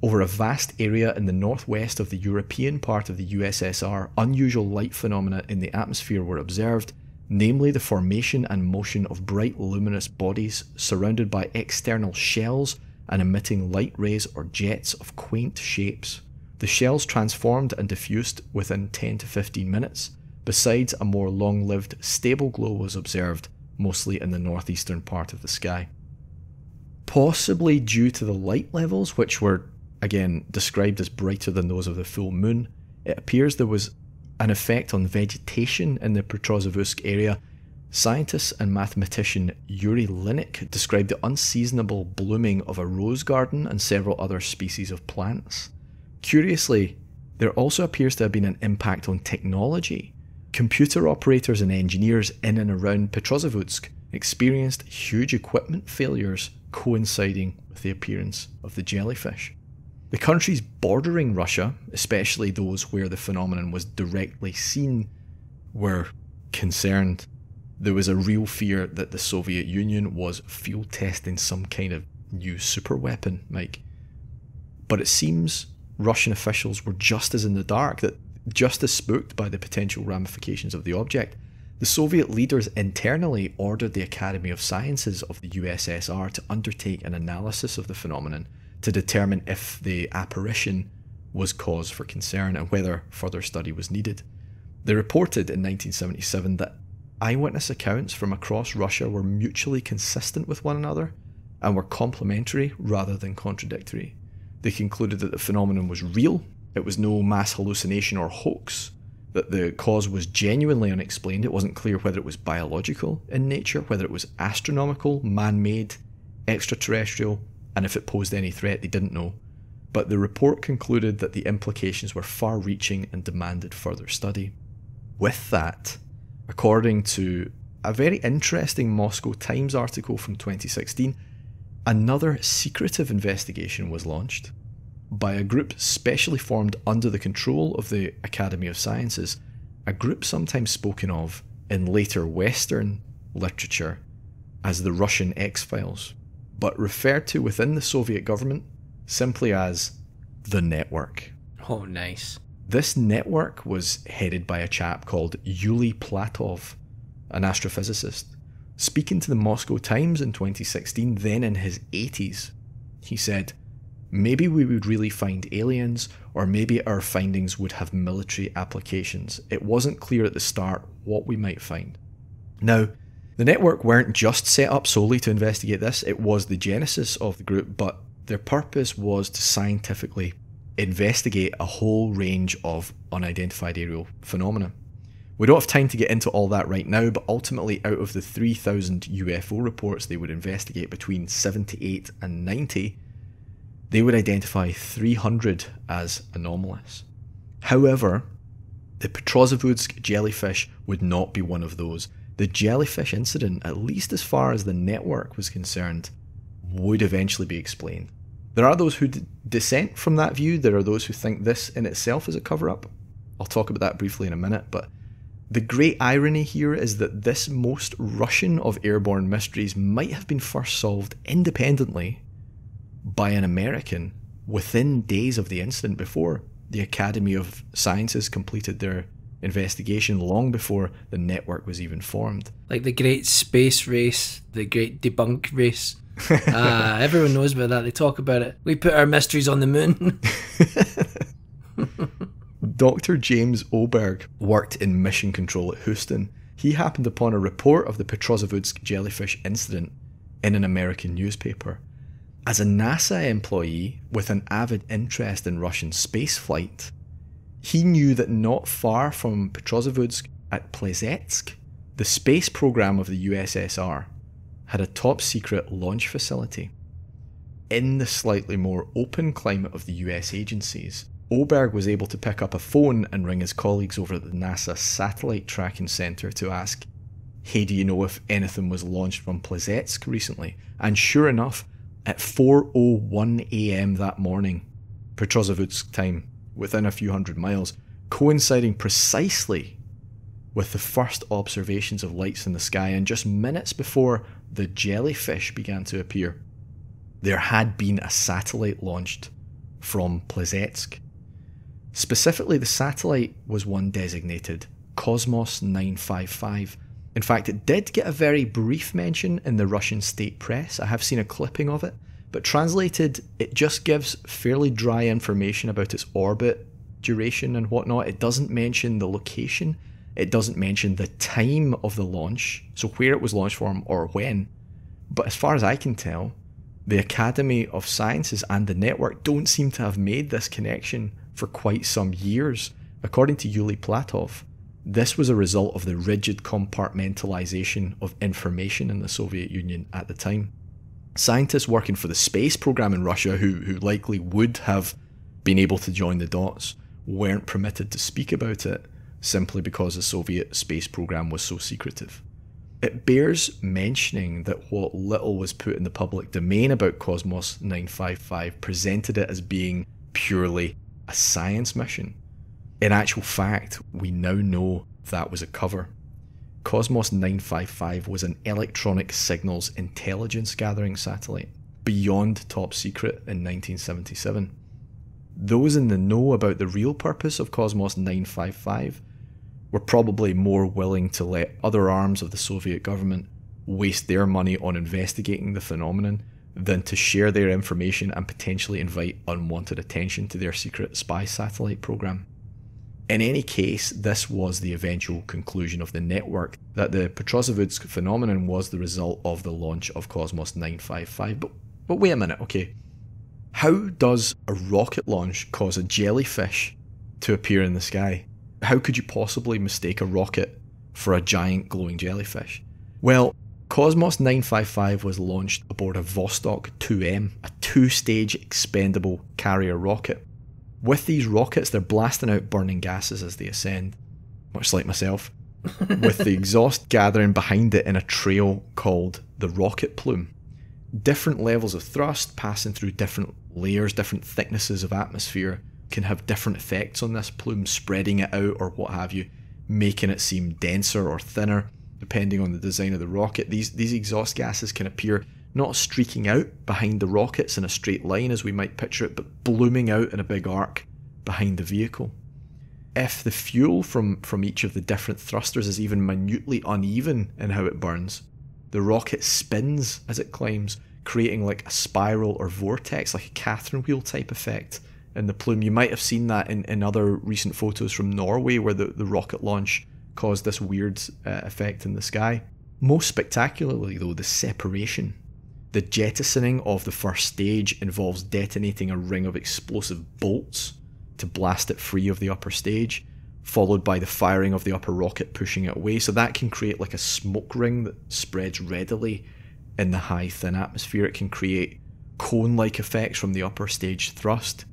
over a vast area in the northwest of the European part of the U S S R, unusual light phenomena in the atmosphere were observed, namely the formation and motion of bright luminous bodies surrounded by external shells and emitting light rays or jets of quaint shapes. The shells transformed and diffused within ten to fifteen minutes. Besides, a more long-lived, stable glow was observed, mostly in the northeastern part of the sky. Possibly due to the light levels, which were, again, described as brighter than those of the full moon, it appears there was an effect on vegetation in the Petrozavodsk area. Scientist and mathematician Yuri Linnik described the unseasonable blooming of a rose garden and several other species of plants. Curiously, there also appears to have been an impact on technology. Computer operators and engineers in and around Petrozavodsk experienced huge equipment failures coinciding with the appearance of the jellyfish. The countries bordering Russia, especially those where the phenomenon was directly seen, were concerned. There was a real fear that the Soviet Union was fuel testing some kind of new superweapon, Mike. But it seems Russian officials were just as in the dark, that just as spooked by the potential ramifications of the object. The Soviet leaders internally ordered the Academy of Sciences of the U S S R to undertake an analysis of the phenomenon to determine if the apparition was cause for concern and whether further study was needed. They reported in nineteen seventy-seven that eyewitness accounts from across Russia were mutually consistent with one another and were complementary rather than contradictory. They concluded that the phenomenon was real, it was no mass hallucination or hoax, that the cause was genuinely unexplained. It wasn't clear whether it was biological in nature, whether it was astronomical, man-made, extraterrestrial, and if it posed any threat, they didn't know. But the report concluded that the implications were far-reaching and demanded further study. With that, according to a very interesting Moscow Times article from twenty sixteen, another secretive investigation was launched by a group specially formed under the control of the Academy of Sciences, a group sometimes spoken of in later Western literature as the Russian X-Files, but referred to within the Soviet government simply as the Network. Oh, nice. This network was headed by a chap called Yuli Platov, an astrophysicist. Speaking to the Moscow Times in twenty sixteen, then in his eighties, he said, "Maybe we would really find aliens, or maybe our findings would have military applications. It wasn't clear at the start what we might find." Now, the network weren't just set up solely to investigate this, it was the genesis of the group, but their purpose was to scientifically investigate a whole range of unidentified aerial phenomena. We don't have time to get into all that right now, but ultimately out of the three thousand U F O reports they would investigate between seventy-eight and ninety, they would identify three hundred as anomalous. However, the Petrozavodsk jellyfish would not be one of those. The jellyfish incident, at least as far as the network was concerned, would eventually be explained. There are those who dissent from that view. There are those who think this in itself is a cover-up. I'll talk about that briefly in a minute, but the great irony here is that this most Russian of airborne mysteries might have been first solved independently by an American within days of the incident, before the Academy of Sciences completed their investigation, long before the network was even formed. Like the great space race, the great debunk race. Ah, everyone knows about that. They talk about it. We put our mysteries on the moon. Doctor James Oberg worked in mission control at Houston. He happened upon a report of the Petrozavodsk jellyfish incident in an American newspaper. As a NASA employee with an avid interest in Russian spaceflight, he knew that not far from Petrozavodsk, at Plesetsk, the space program of the U S S R had a top-secret launch facility. In the slightly more open climate of the U S agencies, Oberg was able to pick up a phone and ring his colleagues over at the NASA Satellite Tracking Center to ask, "Hey, do you know if anything was launched from Plesetsk recently?" And sure enough, at four oh one a m that morning, Petrozavodsk time, within a few hundred miles, coinciding precisely with the first observations of lights in the sky and just minutes before the jellyfish began to appear, there had been a satellite launched from Plesetsk. Specifically, the satellite was one designated Cosmos nine five five. In fact, it did get a very brief mention in the Russian state press. I have seen a clipping of it, but translated, it just gives fairly dry information about its orbit, duration and whatnot. It doesn't mention the location, it doesn't mention the time of the launch, so where it was launched from or when. But as far as I can tell, the Academy of Sciences and the network don't seem to have made this connection for quite some years. According to Yuli Platov, this was a result of the rigid compartmentalization of information in the Soviet Union at the time. Scientists working for the space program in Russia, who, who likely would have been able to join the dots, weren't permitted to speak about it simply because the Soviet space program was so secretive. It bears mentioning that what little was put in the public domain about Cosmos nine five five presented it as being purely a science mission. In actual fact, we now know that was a cover. Cosmos nine five five was an electronic signals intelligence gathering satellite, beyond top secret in nineteen seventy-seven. Those in the know about the real purpose of Cosmos nine five five were probably more willing to let other arms of the Soviet government waste their money on investigating the phenomenon than to share their information and potentially invite unwanted attention to their secret spy satellite program. In any case, this was the eventual conclusion of the network, that the Petrozavodsk phenomenon was the result of the launch of Cosmos nine five five. But, but wait a minute, okay. How does a rocket launch cause a jellyfish to appear in the sky? How could you possibly mistake a rocket for a giant glowing jellyfish? Well, Cosmos nine five five was launched aboard a Vostok two M, a two-stage expendable carrier rocket. With these rockets, they're blasting out burning gases as they ascend, much like myself, with the exhaust gathering behind it in a trail called the rocket plume. Different levels of thrust passing through different layers, different thicknesses of atmosphere, can have different effects on this plume, spreading it out or what have you, making it seem denser or thinner, depending on the design of the rocket. These, these exhaust gases can appear not streaking out behind the rockets in a straight line as we might picture it, but blooming out in a big arc behind the vehicle. If the fuel from, from each of the different thrusters is even minutely uneven in how it burns, the rocket spins as it climbs, creating like a spiral or vortex, like a Catherine wheel type effect in the plume. You might have seen that in, in other recent photos from Norway, where the, the rocket launch caused this weird uh, effect in the sky. Most spectacularly though, the separation. The jettisoning of the first stage involves detonating a ring of explosive bolts to blast it free of the upper stage, followed by the firing of the upper rocket pushing it away. So that can create like a smoke ring that spreads readily in the high thin atmosphere. It can create cone-like effects from the upper stage thrust,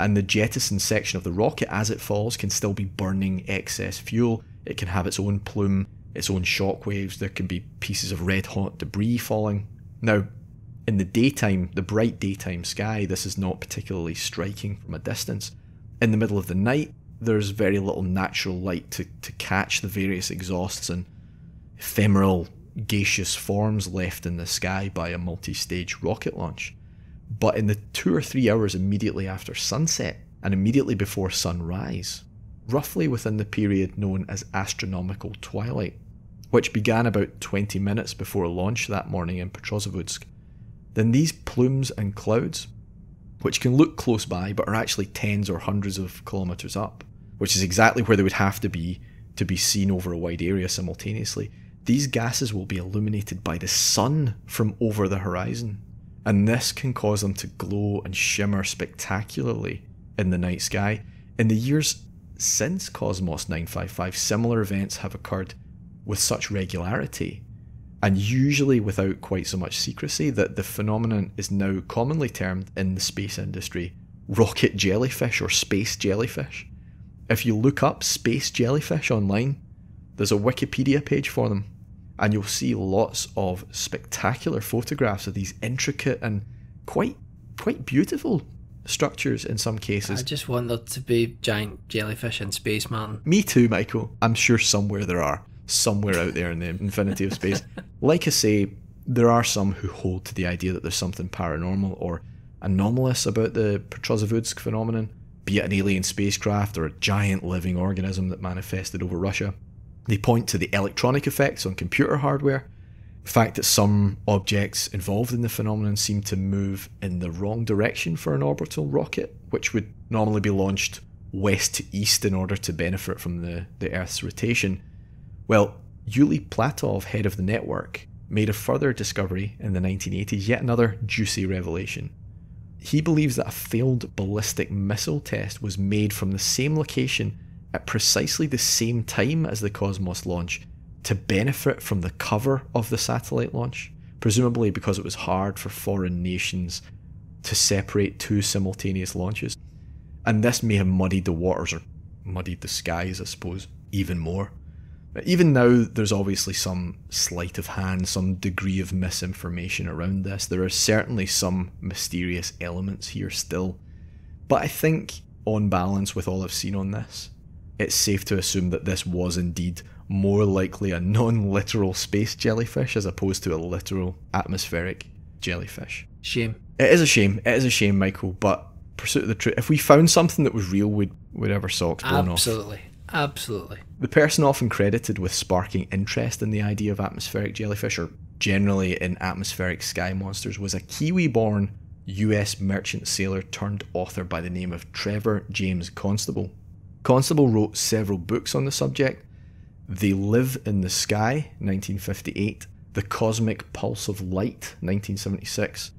and the jettison section of the rocket as it falls can still be burning excess fuel. It can have its own plume, its own shockwaves. There can be pieces of red-hot debris falling. Now, in the daytime, the bright daytime sky, this is not particularly striking from a distance. In the middle of the night, there's very little natural light to, to catch the various exhausts and ephemeral gaseous forms left in the sky by a multi-stage rocket launch. but in the two or three hours immediately after sunset and immediately before sunrise, roughly within the period known as astronomical twilight, which began about twenty minutes before launch that morning in Petrozavodsk, then these plumes and clouds, which can look close by but are actually tens or hundreds of kilometres up, which is exactly where they would have to be to be seen over a wide area simultaneously, these gases will be illuminated by the sun from over the horizon, and this can cause them to glow and shimmer spectacularly in the night sky. In the years since Cosmos nine five five, similar events have occurred with such regularity, and usually without quite so much secrecy, that the phenomenon is now commonly termed in the space industry rocket jellyfish or space jellyfish. If you look up space jellyfish online, there's a Wikipedia page for them, and you'll see lots of spectacular photographs of these intricate and quite quite beautiful structures in some cases. I just want there to be giant jellyfish in space, man. Me too, Michael. I'm sure somewhere there are. Somewhere out there in the infinity of space. Like I say, there are some who hold to the idea that there's something paranormal or anomalous about the Petrozavodsk phenomenon, be it an alien spacecraft or a giant living organism that manifested over Russia. They point to the electronic effects on computer hardware, the fact that some objects involved in the phenomenon seem to move in the wrong direction for an orbital rocket, which would normally be launched west to east in order to benefit from the, the Earth's rotation. Well, Yuli Platov, head of the network, made a further discovery in the nineteen eighties, yet another juicy revelation. He believes that a failed ballistic missile test was made from the same location at precisely the same time as the Cosmos launch to benefit from the cover of the satellite launch, presumably because it was hard for foreign nations to separate two simultaneous launches. And this may have muddied the waters, or muddied the skies, I suppose, even more. Even now, there's obviously some sleight of hand, some degree of misinformation around this. There are certainly some mysterious elements here still. But I think, on balance with all I've seen on this, it's safe to assume that this was indeed more likely a non-literal space jellyfish as opposed to a literal atmospheric jellyfish. Shame. It is a shame. It is a shame, Michael, but pursuit of the truth. If we found something that was real, we'd, we'd have our socks blown off. Absolutely. Absolutely. The person often credited with sparking interest in the idea of atmospheric jellyfish, or generally in atmospheric sky monsters, was a Kiwi-born U S merchant sailor turned author by the name of Trevor James Constable. Constable wrote several books on the subject: They Live in the Sky, nineteen fifty-eight, The Cosmic Pulse of Light, nineteen seventy-six,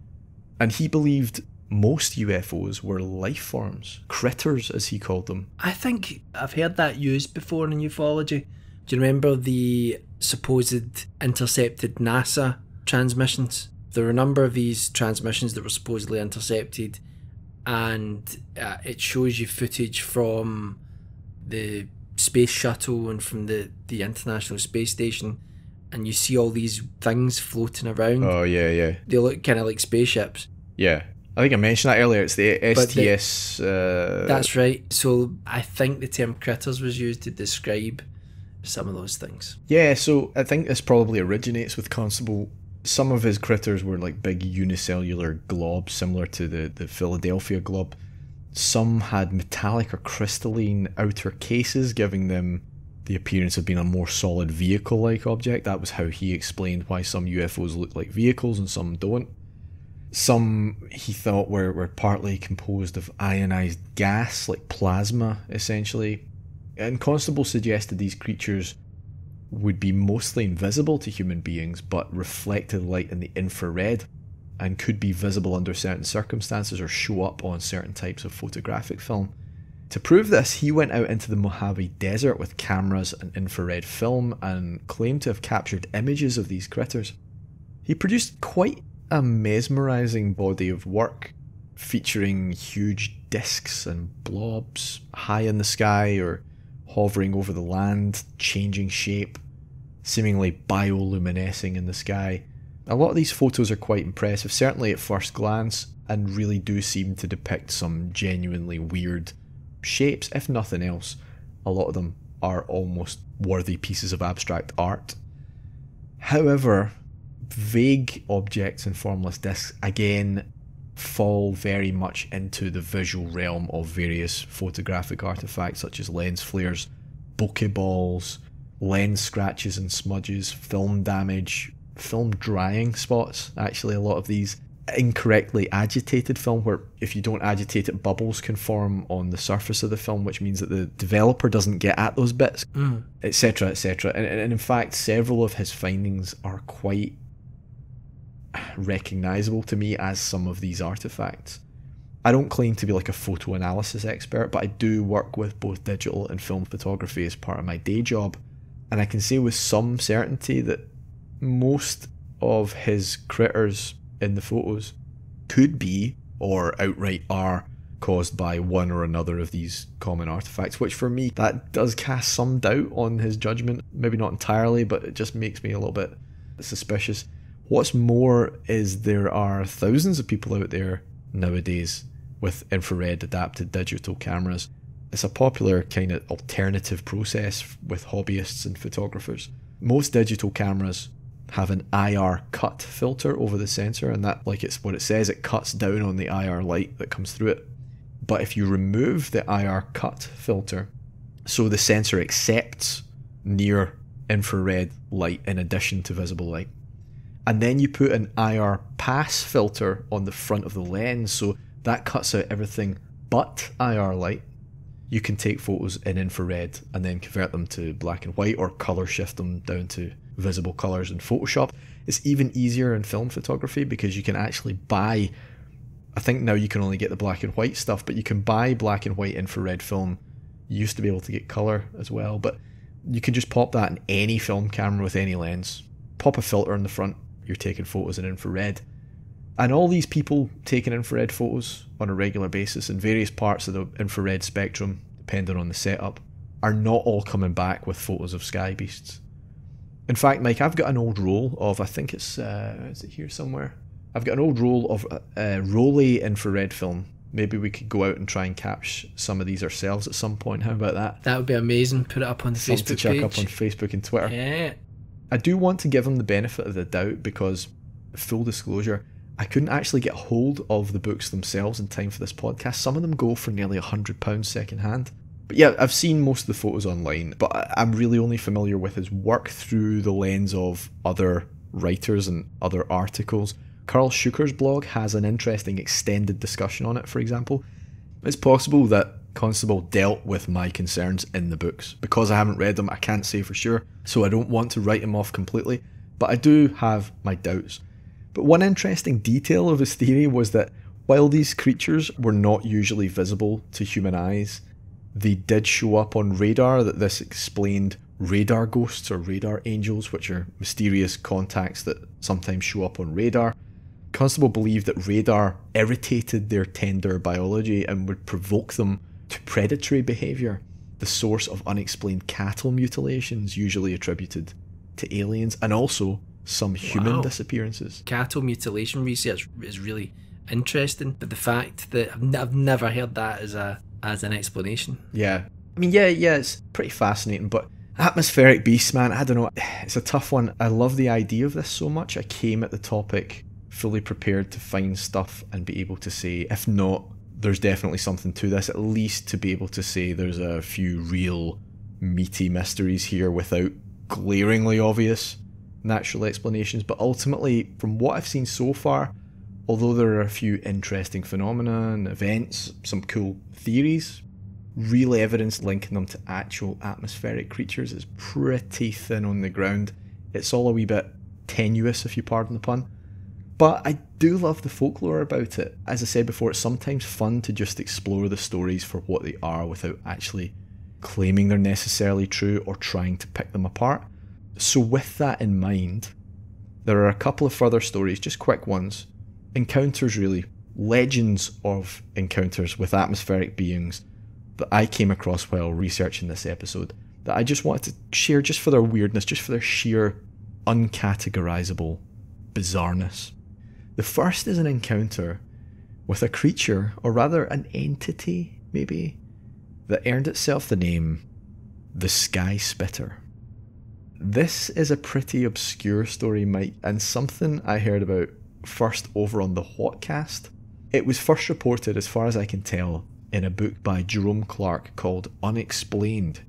and he believed most U F Os were life forms, critters as he called them. I think I've heard that used before in ufology. Do you remember the supposed intercepted NASA transmissions? There were a number of these transmissions that were supposedly intercepted, and uh, it shows you footage from the space shuttle and from the, the International Space Station, and you see all these things floating around. Oh, yeah, yeah. They look kind of like spaceships. Yeah. I think I mentioned that earlier, it's the S T S... The, uh, that's right. So I think the term critters was used to describe some of those things. Yeah, so I think this probably originates with Constable. Some of his critters were like big unicellular globs, similar to the, the Philadelphia glob. Some had metallic or crystalline outer cases, giving them the appearance of being a more solid vehicle-like object. That was how he explained why some U F Os look like vehicles and some don't. Some, he thought, were, were partly composed of ionized gas, like plasma, essentially. And Constable suggested these creatures would be mostly invisible to human beings, but reflected light in the infrared and could be visible under certain circumstances or show up on certain types of photographic film. To prove this, he went out into the Mojave Desert with cameras and infrared film and claimed to have captured images of these critters. He produced quite a mesmerising body of work featuring huge discs and blobs high in the sky or hovering over the land, changing shape, seemingly bioluminescing in the sky. A lot of these photos are quite impressive, certainly at first glance, and really do seem to depict some genuinely weird shapes. If nothing else, a lot of them are almost worthy pieces of abstract art. However, vague objects and formless discs, again, fall very much into the visual realm of various photographic artifacts such as lens flares, bokeh balls, lens scratches and smudges, film damage, film drying spots. Actually, a lot of these incorrectly agitated film, where if you don't agitate it, bubbles can form on the surface of the film, which means that the developer doesn't get at those bits, etc, etc. and, and in fact several of his findings are quite recognizable to me as some of these artifacts. I don't claim to be like a photo analysis expert, but I do work with both digital and film photography as part of my day job, and I can say with some certainty that most of his critters in the photos could be, or outright are, caused by one or another of these common artifacts, which for me, that does cast some doubt on his judgment. Maybe not entirely, but it just makes me a little bit suspicious. What's more is there are thousands of people out there nowadays with infrared adapted digital cameras. It's a popular kind of alternative process with hobbyists and photographers. Most digital cameras have an I R cut filter over the sensor, and that, like it's what it says, it cuts down on the I R light that comes through it. But if you remove the I R cut filter, so the sensor accepts near infrared light in addition to visible light, and then you put an I R pass filter on the front of the lens, so that cuts out everything but I R light, you can take photos in infrared and then convert them to black and white or colour shift them down to visible colours in Photoshop. It's even easier in film photography because you can actually buy, I think now you can only get the black and white stuff, but you can buy black and white infrared film. You used to be able to get colour as well, but you can just pop that in any film camera with any lens, pop a filter in the front, you're taking photos in infrared. And all these people taking infrared photos on a regular basis in various parts of the infrared spectrum, depending on the setup, are not all coming back with photos of sky beasts. In fact, Mike, I've got an old roll of, I think it's, uh, is it here somewhere? I've got an old roll of uh, uh, Rolly infrared film. Maybe we could go out and try and catch some of these ourselves at some point. How about that? That would be amazing. Put it up on the Facebook page. Check up on Facebook and Twitter. Yeah. I do want to give them the benefit of the doubt because, full disclosure, I couldn't actually get hold of the books themselves in time for this podcast. Some of them go for nearly one hundred pounds secondhand. But yeah, I've seen most of the photos online, but I'm really only familiar with his work through the lens of other writers and other articles. Carl Schucker's blog has an interesting extended discussion on it, for example. It's possible that Constable dealt with my concerns in the books. Because I haven't read them, I can't say for sure, so I don't want to write him off completely, but I do have my doubts. But one interesting detail of his theory was that while these creatures were not usually visible to human eyes, they did show up on radar, that this explained radar ghosts or radar angels, which are mysterious contacts that sometimes show up on radar. Constable believed that radar irritated their tender biology and would provoke them to predatory behaviour, the source of unexplained cattle mutilations usually attributed to aliens, and also some human wow. disappearances. Cattle mutilation research is really interesting, but the fact that I've, n I've never heard that as a as an explanation. Yeah. I mean, yeah, yeah, it's pretty fascinating, but atmospheric beasts, man, I don't know. It's a tough one. I love the idea of this so much. I came at the topic fully prepared to find stuff and be able to say, if not, there's definitely something to this, at least to be able to say there's a few real meaty mysteries here without glaringly obvious natural explanations. But ultimately, from what I've seen so far, although there are a few interesting phenomena and events, some cool theories, real evidence linking them to actual atmospheric creatures is pretty thin on the ground. It's all a wee bit tenuous, if you pardon the pun. But I do love the folklore about it. As I said before, it's sometimes fun to just explore the stories for what they are without actually claiming they're necessarily true or trying to pick them apart. So with that in mind, there are a couple of further stories, just quick ones, encounters really, legends of encounters with atmospheric beings that I came across while researching this episode that I just wanted to share, just for their weirdness, just for their sheer uncategorizable bizarreness. The first is an encounter with a creature, or rather an entity maybe, that earned itself the name the Sky Spitter. This is a pretty obscure story, Mike, and something I heard about first over on the Whatcast. It was first reported, as far as I can tell, in a book by Jerome Clark called Unexplained.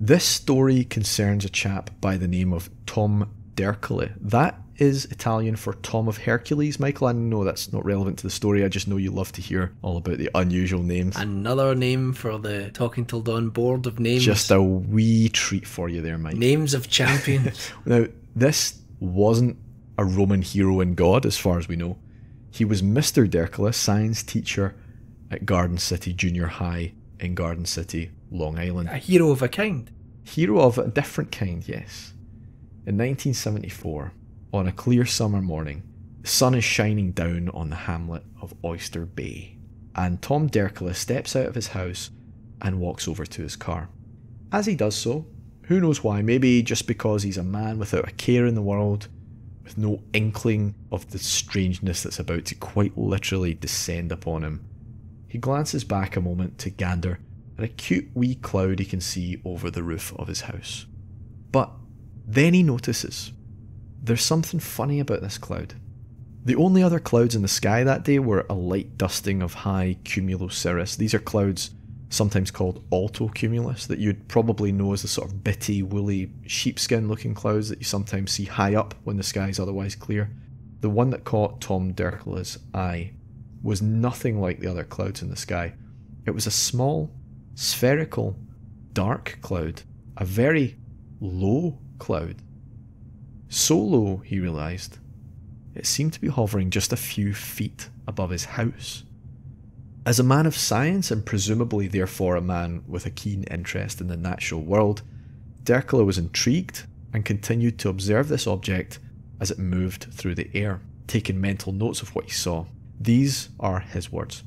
This story concerns a chap by the name of Tom Derkula. That is Italian for Tom of Hercules, Michael. I know that's not relevant to the story, I just know you love to hear all about the unusual names. Another name for the Talking Till Dawn board of names. Just a wee treat for you there, Mike. Names of champions. Now, this wasn't a Roman hero and god, as far as we know. He was Mister Derkula, science teacher at Garden City Junior High in Garden City, Long Island. A hero of a kind. Hero of a different kind, yes. In nineteen seventy-four, on a clear summer morning, the sun is shining down on the hamlet of Oyster Bay, and Tom Derkula steps out of his house and walks over to his car. As he does so, who knows why, maybe just because he's a man without a care in the world, with no inkling of the strangeness that's about to quite literally descend upon him. He glances back a moment to gander at a cute wee cloud he can see over the roof of his house. But then he notices there's something funny about this cloud. The only other clouds in the sky that day were a light dusting of high cumulocirrus. These are clouds sometimes called altocumulus, that you'd probably know as the sort of bitty, woolly, sheepskin-looking clouds that you sometimes see high up when the sky is otherwise clear. The one that caught Tom Derkula's eye was nothing like the other clouds in the sky. It was a small, spherical, dark cloud, a very low cloud. So low, he realised, it seemed to be hovering just a few feet above his house. As a man of science, and presumably therefore a man with a keen interest in the natural world, Derkula was intrigued and continued to observe this object as it moved through the air, taking mental notes of what he saw. These are his words.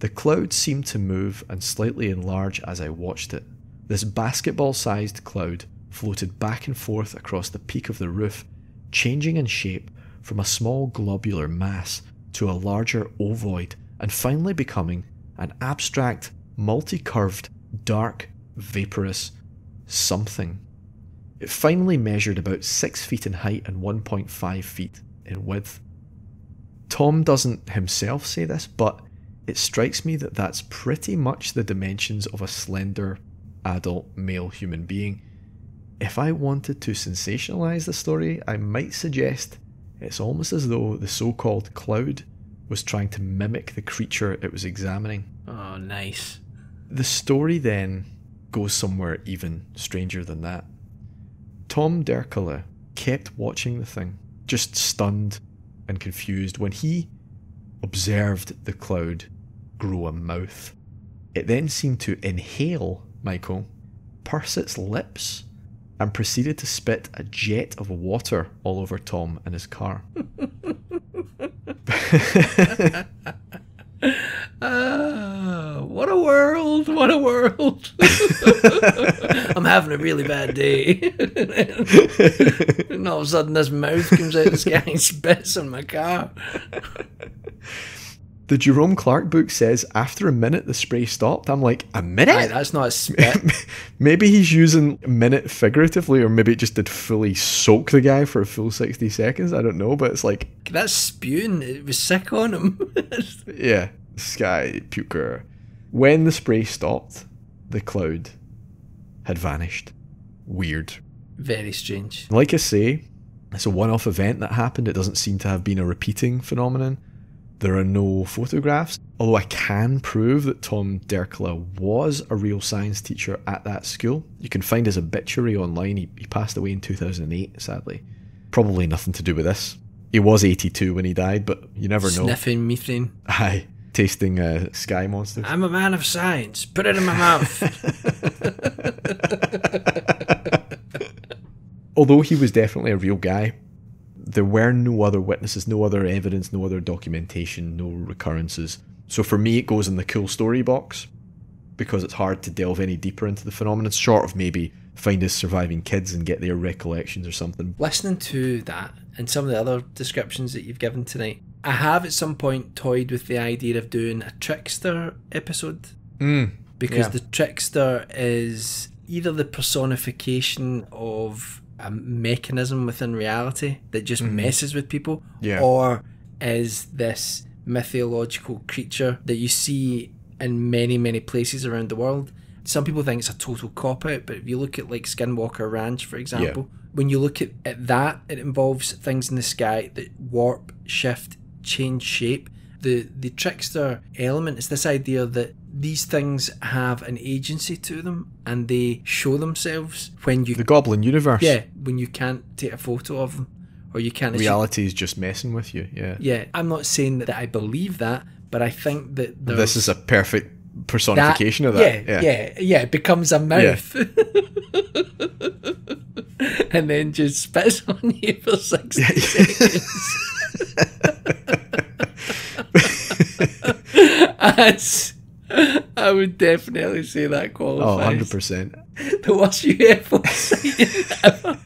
"The cloud seemed to move and slightly enlarge as I watched it. This basketball-sized cloud floated back and forth across the peak of the roof, changing in shape from a small globular mass to a larger ovoid, and finally becoming an abstract, multi-curved, dark, vaporous something. It finally measured about six feet in height and one point five feet in width." Tom doesn't himself say this, but it strikes me that that's pretty much the dimensions of a slender, adult, male human being. If I wanted to sensationalise the story, I might suggest it's almost as though the so-called cloud was trying to mimic the creature it was examining. Oh, nice. The story then goes somewhere even stranger than that. Tom Derkula kept watching the thing, just stunned and confused, when he observed the cloud grow a mouth. It then seemed to inhale, Michael, purse its lips, and proceeded to spit a jet of water all over Tom and his car. uh, what a world, what a world. I'm having a really bad day. And all of a sudden this mouth comes out of the sky and spits on my car. The Jerome Clark book says after a minute the spray stopped. I'm like, a minute? Aye, that's not a spit. Maybe he's using a minute figuratively, or maybe it just did fully soak the guy for a full sixty seconds. I don't know, but it's like... that spewing, it was sick on him. Yeah, sky puker. When the spray stopped, the cloud had vanished. Weird. Very strange. Like I say, it's a one-off event that happened. It doesn't seem to have been a repeating phenomenon. There are no photographs, although I can prove that Tom Derkula was a real science teacher at that school. You can find his obituary online. He, he passed away in two thousand eight, sadly. Probably nothing to do with this. He was eighty-two when he died, but you never know. Sniffing methane. Aye, tasting uh, sky monsters. I'm a man of science. Put it in my mouth. Although he was definitely a real guy, there were no other witnesses, no other evidence, no other documentation, no recurrences. So for me, it goes in the cool story box, because it's hard to delve any deeper into the phenomenon, short of maybe find his surviving kids and get their recollections or something. Listening to that and some of the other descriptions that you've given tonight, I have at some point toyed with the idea of doing a trickster episode. Mm, because yeah. The trickster is either the personification of a mechanism within reality that just mm. messes with people, yeah. or is this mythological creature that you see in many, many places around the world. Some people think it's a total cop-out, but if you look at like Skinwalker Ranch, for example, yeah. when you look at, at that, it involves things in the sky that warp, shift, change shape. The, the trickster element is this idea that these things have an agency to them and they show themselves when you... The Goblin Universe. Yeah, when you can't take a photo of them or you can't... Reality is just messing with you, yeah. Yeah, I'm not saying that I believe that, but I think that... This is a perfect... personification that, of that. Yeah, yeah, yeah, yeah. It becomes a mouth. Yeah. And then just spits on you for sixty seconds. That's, I would definitely say that qualifies. Oh, one hundred percent. The worst U F O sighting ever.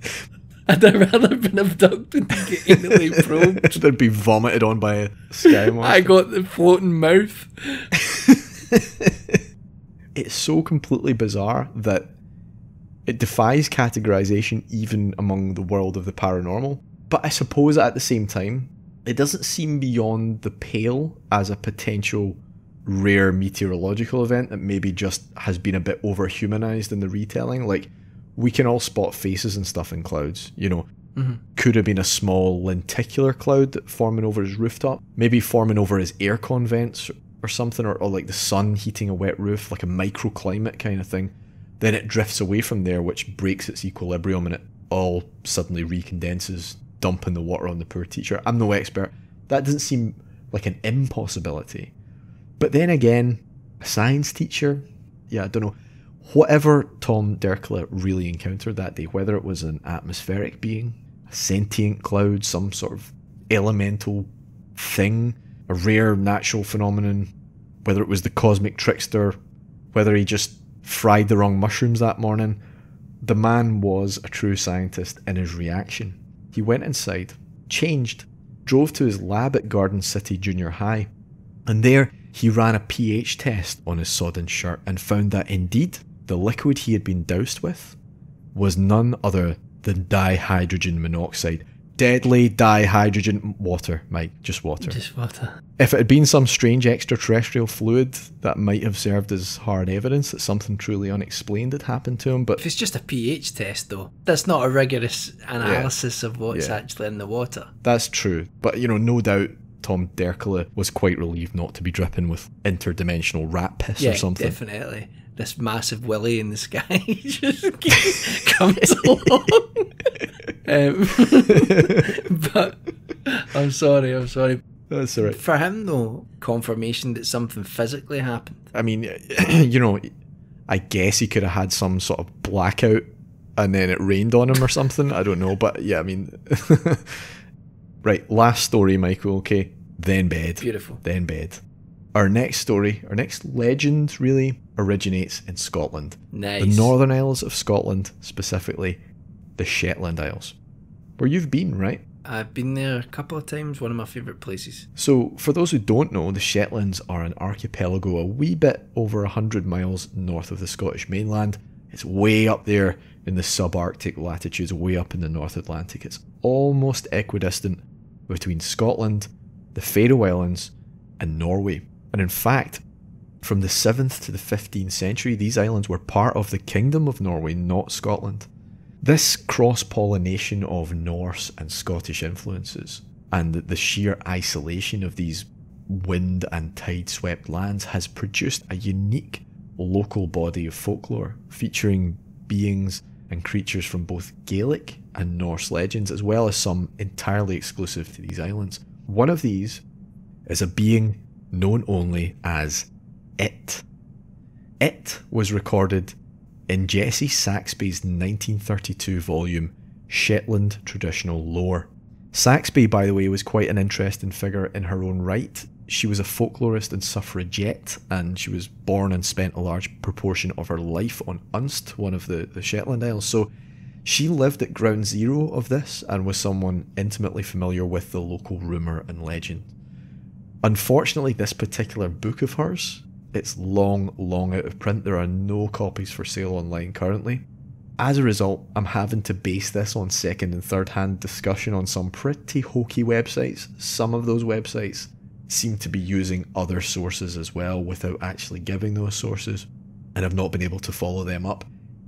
I'd have rather been abducted than get anally probed. They'd be vomited on by a sky monster. I got the floating mouth. It's so completely bizarre that it defies categorization even among the world of the paranormal. But I suppose at the same time, it doesn't seem beyond the pale as a potential rare meteorological event that maybe just has been a bit over-humanized in the retelling. Like, we can all spot faces and stuff in clouds, you know. Mm-hmm. Could have been a small lenticular cloud that forming over his rooftop, maybe forming over his aircon vents, or something, or, or like the sun heating a wet roof, like a microclimate kind of thing. Then it drifts away from there, which breaks its equilibrium, and it all suddenly recondenses, dumping the water on the poor teacher. I'm no expert. That doesn't seem like an impossibility. But then again, a science teacher? Yeah, I don't know. Whatever Tom Derkula really encountered that day, whether it was an atmospheric being, a sentient cloud, some sort of elemental thing, a rare natural phenomenon, whether it was the cosmic trickster, whether he just fried the wrong mushrooms that morning, the man was a true scientist in his reaction. He went inside, changed, drove to his lab at Garden City Junior High, and there he ran a pH test on his sodden shirt and found that indeed the liquid he had been doused with was none other than dihydrogen monoxide. Deadly dihydrogen water, Mike. Just water. Just water. If it had been some strange extraterrestrial fluid, that might have served as hard evidence that something truly unexplained had happened to him, but... If it's just a pH test, though, that's not a rigorous analysis yeah. of what's yeah. actually in the water. That's true. But, you know, no doubt Tom Derkula was quite relieved not to be dripping with interdimensional rat piss yeah, or something. Definitely. This massive willy in the sky just keeps, comes along. Um, but I'm sorry, I'm sorry. That's all right. For him, though, confirmation that something physically happened. I mean, you know, I guess he could have had some sort of blackout and then it rained on him or something. I don't know, but yeah, I mean... Right, last story, Michael, okay? Then bed. Beautiful. Then bed. Our next story, our next legend, really, originates in Scotland. Nice. The Northern Isles of Scotland, specifically... the Shetland Isles, where you've been, right? I've been there a couple of times, one of my favourite places. So, for those who don't know, the Shetlands are an archipelago a wee bit over one hundred miles north of the Scottish mainland. It's way up there in the subarctic latitudes, way up in the North Atlantic. It's almost equidistant between Scotland, the Faroe Islands, and Norway. And in fact, from the seventh to the fifteenth century, these islands were part of the Kingdom of Norway, not Scotland. This cross-pollination of Norse and Scottish influences and the sheer isolation of these wind and tide-swept lands has produced a unique local body of folklore featuring beings and creatures from both Gaelic and Norse legends, as well as some entirely exclusive to these islands. One of these is a being known only as It. It was recorded in Jesse Saxby's nineteen thirty-two volume, Shetland Traditional Lore. Saxby, by the way, was quite an interesting figure in her own right. She was a folklorist and suffragette, and she was born and spent a large proportion of her life on Unst, one of the, the Shetland Isles. So she lived at ground zero of this and was someone intimately familiar with the local rumour and legend. Unfortunately, this particular book of hers, it's long, long out of print. There are no copies for sale online currently. As a result, I'm having to base this on second and third hand discussion on some pretty hokey websites. Some of those websites seem to be using other sources as well without actually giving those sources, and I've not been able to follow them up.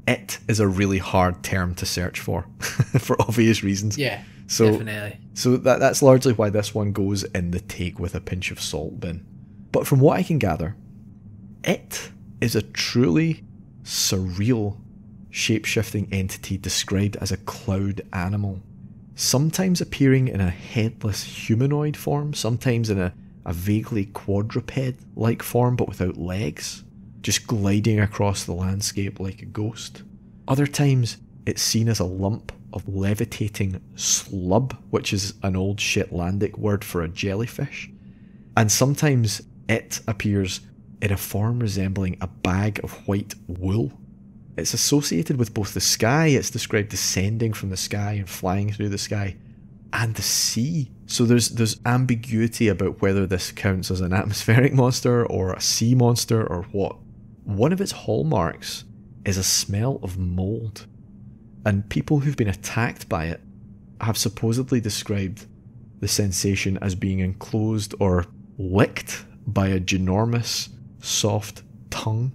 It is a really hard term to search for, for obvious reasons. Yeah, so, definitely. So that, that's largely why this one goes in the take with a pinch of salt bin. But from what I can gather, it is a truly surreal shape-shifting entity described as a cloud animal, sometimes appearing in a headless humanoid form, sometimes in a, a vaguely quadruped-like form but without legs, just gliding across the landscape like a ghost. Other times it's seen as a lump of levitating slub, which is an old Shetlandic word for a jellyfish, and sometimes it appears in a form resembling a bag of white wool. It's associated with both the sky, it's described descending from the sky and flying through the sky, and the sea. So there's there's ambiguity about whether this counts as an atmospheric monster or a sea monster or what. One of its hallmarks is a smell of mould, and people who've been attacked by it have supposedly described the sensation as being enclosed or licked by a ginormous, soft tongue.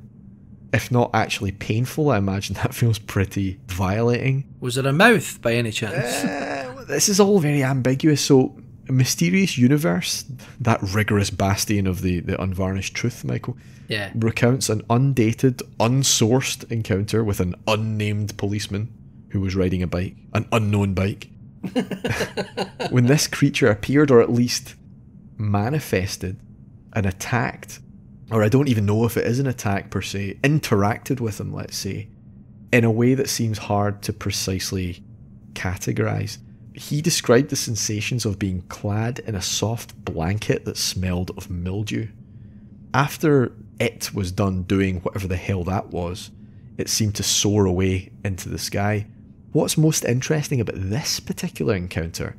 If not actually painful, I imagine that feels pretty violating. Was it a mouth by any chance? Uh, this is all very ambiguous. So, a mysterious universe, that rigorous bastion of the, the unvarnished truth, Michael, yeah, recounts an undated, unsourced encounter with an unnamed policeman who was riding a bike, an unknown bike, when this creature appeared, or at least manifested, and attacked, or I don't even know if it is an attack per se, interacted with him, let's say, in a way that seems hard to precisely categorise. He described the sensations of being clad in a soft blanket that smelled of mildew. After it was done doing whatever the hell that was, it seemed to soar away into the sky. What's most interesting about this particular encounter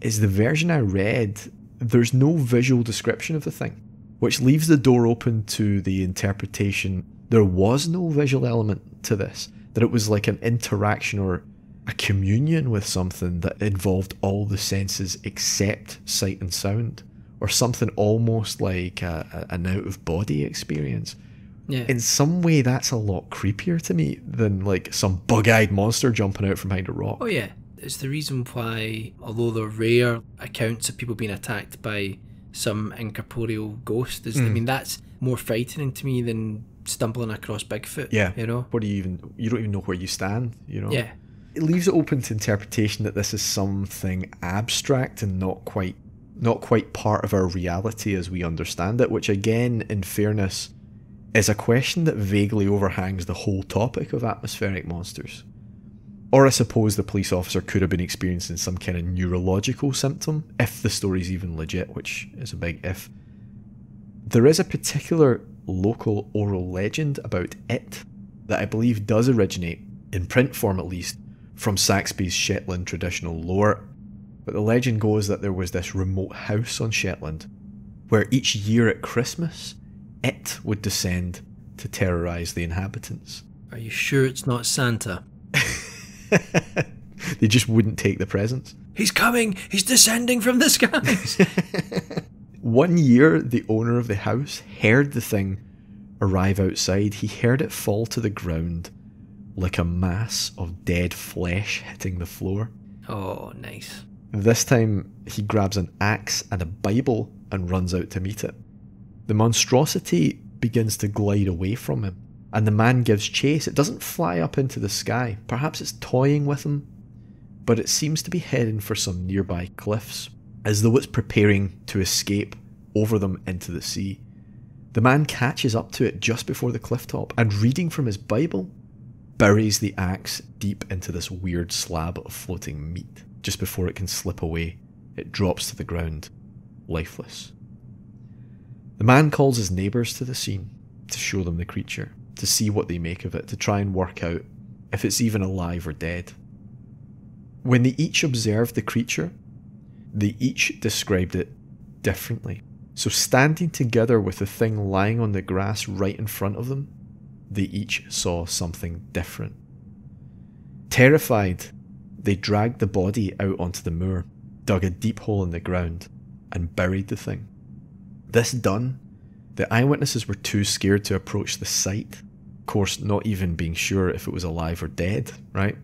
is the version I read, there's no visual description of the thing, which leaves the door open to the interpretation. There was no visual element to this, that it was like an interaction or a communion with something that involved all the senses except sight and sound, or something almost like a, a, an out-of-body experience. Yeah. In some way, that's a lot creepier to me than like some bug-eyed monster jumping out from behind a rock. Oh yeah, it's the reason why, although there are rare accounts of people being attacked by some incorporeal ghost, is mm. I mean, that's more frightening to me than stumbling across Bigfoot. Yeah, you know, what do you even, you don't even know where you stand, you know. Yeah, it leaves it open to interpretation that this is something abstract and not quite not quite part of our reality as we understand it, which again, in fairness, is a question that vaguely overhangs the whole topic of atmospheric monsters. Or I suppose the police officer could have been experiencing some kind of neurological symptom, if the story's even legit, which is a big if. There is a particular local oral legend about it that I believe does originate, in print form at least, from Saxby's Shetland Traditional Lore. But the legend goes that there was this remote house on Shetland where each year at Christmas, it would descend to terrorise the inhabitants. Are you sure it's not Santa? They just wouldn't take the presents. He's coming! He's descending from the skies! One year, the owner of the house heard the thing arrive outside. He heard it fall to the ground like a mass of dead flesh hitting the floor. Oh, nice. This time, he grabs an axe and a Bible and runs out to meet it. The monstrosity begins to glide away from him, and the man gives chase. It doesn't fly up into the sky. Perhaps it's toying with him, but it seems to be heading for some nearby cliffs, as though it's preparing to escape over them into the sea. The man catches up to it just before the cliff top, and reading from his Bible, buries the axe deep into this weird slab of floating meat. Just before it can slip away, it drops to the ground, lifeless. The man calls his neighbours to the scene to show them the creature, to see what they make of it, to try and work out if it's even alive or dead. When they each observed the creature, they each described it differently. So standing together with the thing lying on the grass right in front of them, they each saw something different. Terrified, they dragged the body out onto the moor, dug a deep hole in the ground, and buried the thing. This done, the eyewitnesses were too scared to approach the site, of course not even being sure if it was alive or dead, right?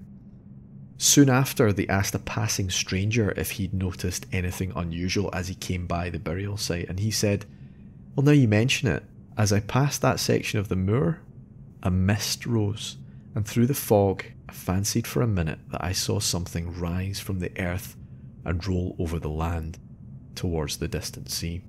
Soon after, they asked a passing stranger if he'd noticed anything unusual as he came by the burial site, and he said, "Well, now you mention it, as I passed that section of the moor, a mist rose, and through the fog I fancied for a minute that I saw something rise from the earth and roll over the land towards the distant sea."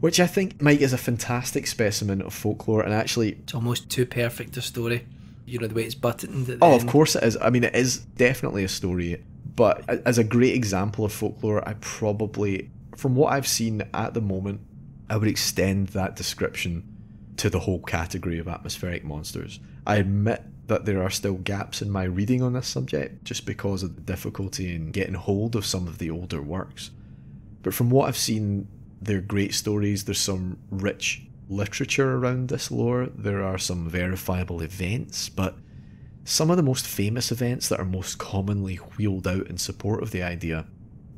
Which I think, Mike, is a fantastic specimen of folklore, and actually... it's almost too perfect a story. You know, the way it's buttoned at the Oh, end. Of course it is. I mean, it is definitely a story, but as a great example of folklore, I probably, from what I've seen at the moment, I would extend that description to the whole category of atmospheric monsters. I admit that there are still gaps in my reading on this subject, just because of the difficulty in getting hold of some of the older works. But from what I've seen, they're great stories. There's some rich literature around this lore, there are some verifiable events, but some of the most famous events that are most commonly wheeled out in support of the idea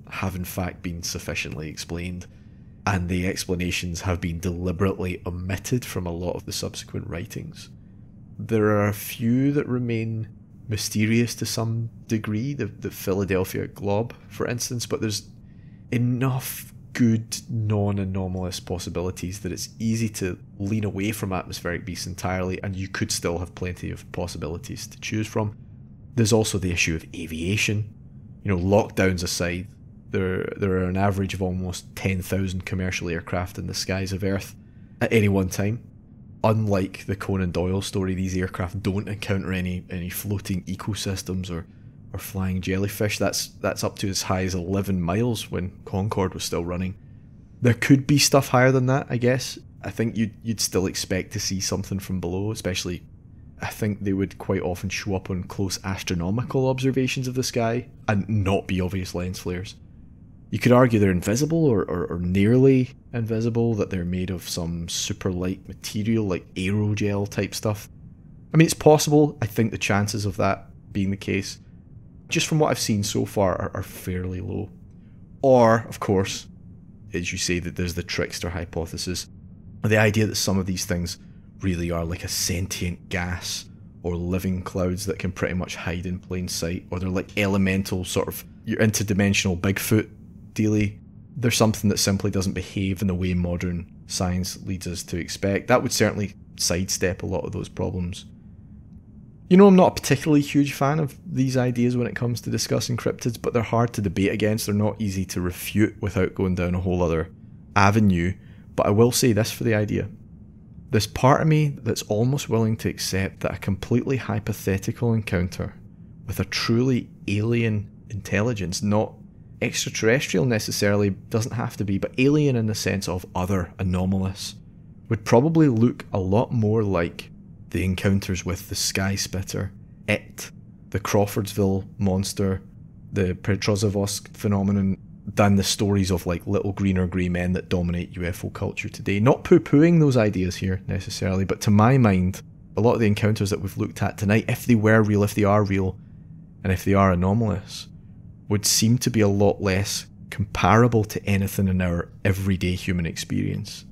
have in fact been sufficiently explained, and the explanations have been deliberately omitted from a lot of the subsequent writings. There are a few that remain mysterious to some degree, the, the Philadelphia Glob, for instance, but there's enough good non-anomalous possibilities that it's easy to lean away from atmospheric beasts entirely, and you could still have plenty of possibilities to choose from. There's also the issue of aviation. You know, lockdowns aside, there, there are an average of almost ten thousand commercial aircraft in the skies of Earth at any one time. Unlike the Conan Doyle story, these aircraft don't encounter any, any floating ecosystems or or flying jellyfish. That's that's up to as high as eleven miles when Concorde was still running. There could be stuff higher than that, I guess. I think you'd, you'd still expect to see something from below, especially I think they would quite often show up on close astronomical observations of the sky and not be obvious lens flares. You could argue they're invisible or, or, or nearly invisible, that they're made of some super light material like aerogel type stuff. I mean, it's possible. I think the chances of that being the case, just from what I've seen so far, are, are fairly low. Or, of course, as you say, that there's the trickster hypothesis, the idea that some of these things really are like a sentient gas or living clouds that can pretty much hide in plain sight, or they're like elemental sort of your interdimensional Bigfoot dealy. They're something that simply doesn't behave in the way modern science leads us to expect. That would certainly sidestep a lot of those problems. You know, I'm not a particularly huge fan of these ideas when it comes to discussing cryptids, but they're hard to debate against. They're not easy to refute without going down a whole other avenue. But I will say this for the idea. There's part of me that's almost willing to accept that a completely hypothetical encounter with a truly alien intelligence, not extraterrestrial necessarily, doesn't have to be, but alien in the sense of other, anomalous, would probably look a lot more like the encounters with the Sky Spitter, It, the Crawfordsville monster, the Petrozavodsk phenomenon, than the stories of like little green or grey men that dominate U F O culture today. Not poo-pooing those ideas here necessarily, but to my mind, a lot of the encounters that we've looked at tonight, if they were real, if they are real, and if they are anomalous, would seem to be a lot less comparable to anything in our everyday human experience.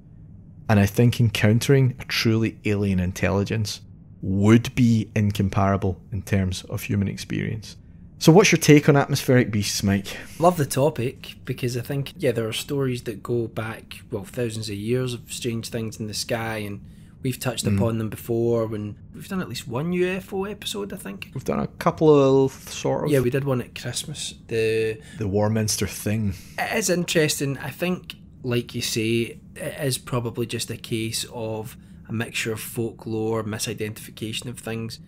And I think encountering a truly alien intelligence would be incomparable in terms of human experience. So what's your take on atmospheric beasts, Mike? Love the topic, because I think, yeah, there are stories that go back, well, thousands of years of strange things in the sky, and we've touched mm. upon them before when we've done at least one U F O episode, I think. We've done a couple of sort of... Yeah, we did one at Christmas. The, the Warminster thing. It is interesting. I think, like you say, it is probably just a case of a mixture of folklore, misidentification of things.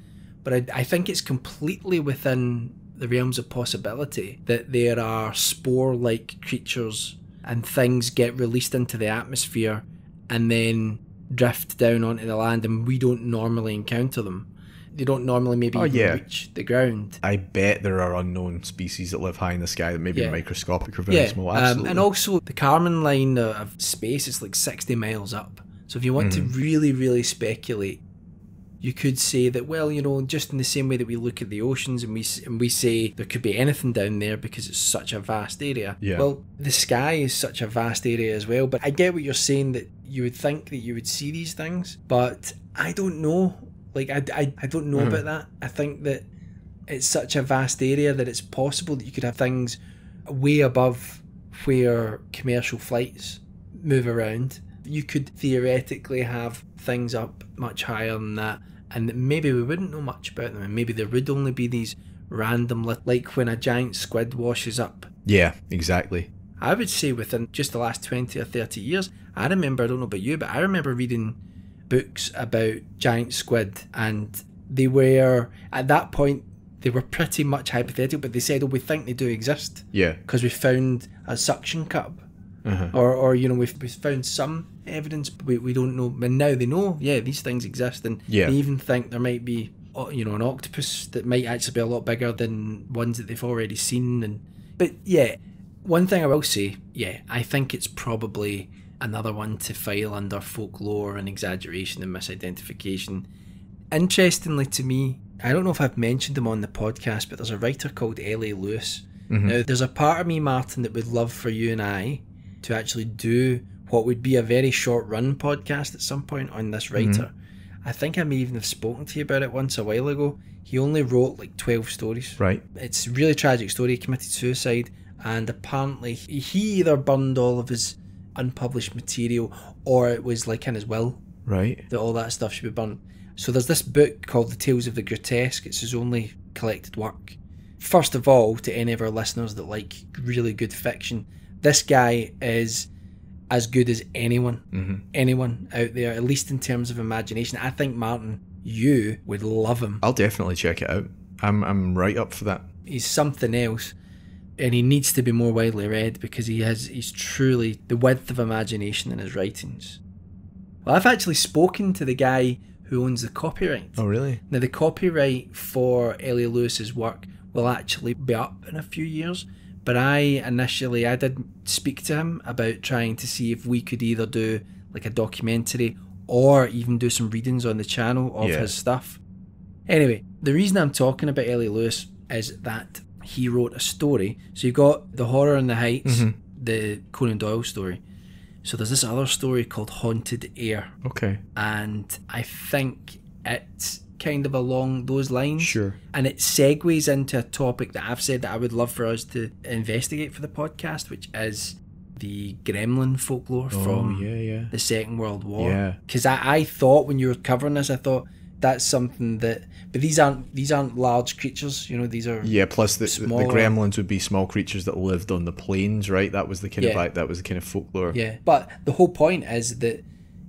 But I, I think it's completely within the realms of possibility that there are spore-like creatures and things get released into the atmosphere and then drift down onto the land, and we don't normally encounter them. They don't normally maybe oh, yeah. reach the ground. I bet there are unknown species that live high in the sky that may be yeah. microscopic or very yeah. small. Absolutely. Um, and also the Kármán line of space is like sixty miles up. So if you want mm. to really, really speculate, you could say that, well, you know, just in the same way that we look at the oceans and we and we say there could be anything down there because it's such a vast area. Yeah. Well, the sky is such a vast area as well. But I get what you're saying, that you would think that you would see these things, but I don't know. Like, I, I, I don't know mm. about that. I think that it's such a vast area that it's possible that you could have things way above where commercial flights move around. You could theoretically have things up much higher than that, and that maybe we wouldn't know much about them, and maybe there would only be these random, like when a giant squid washes up. Yeah, exactly. I would say within just the last twenty or thirty years, I remember, I don't know about you, but I remember reading books about giant squid, and they were, at that point, they were pretty much hypothetical, but they said, oh, we think they do exist. Yeah. Because we found a suction cup. Uh-huh. Or, or, you know, we've, we've found some evidence, but we, we don't know. And now they know, yeah, these things exist. And yeah. they even think there might be, you know, an octopus that might actually be a lot bigger than ones that they've already seen. And But, yeah, one thing I will say, yeah, I think it's probably another one to file under folklore and exaggeration and misidentification. Interestingly to me, I don't know if I've mentioned him on the podcast, but there's a writer called L A Lewis. Mm-hmm. Now, there's a part of me, Martin, that would love for you and I to actually do what would be a very short run podcast at some point on this writer. Mm-hmm. I think I may even have spoken to you about it once a while ago. He only wrote like twelve stories. Right. It's a really tragic story. He committed suicide, and apparently he either burned all of his unpublished material or it was like in his will. Right. That all that stuff should be burned. So there's this book called The Tales of the Grotesque. It's his only collected work. First of all, to any of our listeners that like really good fiction, this guy is as good as anyone, mm-hmm. anyone out there, at least in terms of imagination. I think, Martin, you would love him. I'll definitely check it out. I'm, I'm right up for that. He's something else, and he needs to be more widely read because he has he's truly the width of imagination in his writings. Well, I've actually spoken to the guy who owns the copyright. Oh, really? Now, the copyright for L A Lewis's work will actually be up in a few years. But I initially, I did speak to him about trying to see if we could either do like a documentary or even do some readings on the channel of yeah. his stuff. Anyway, the reason I'm talking about L A Lewis is that he wrote a story. So you've got The Horror in the Heights, mm-hmm. the Conan Doyle story. So there's this other story called Haunted Air. Okay. And I think it's kind of along those lines. Sure. And it segues into a topic that I've said that I would love for us to investigate for the podcast, which is the gremlin folklore oh, from yeah, yeah. the Second World War. Because yeah. I, I thought when you were covering this, I thought that's something that... But these aren't these aren't large creatures, you know, these are yeah, plus the, the gremlins would be small creatures that lived on the plains, right? That was the kind yeah. of like, that was the kind of folklore. Yeah. But the whole point is that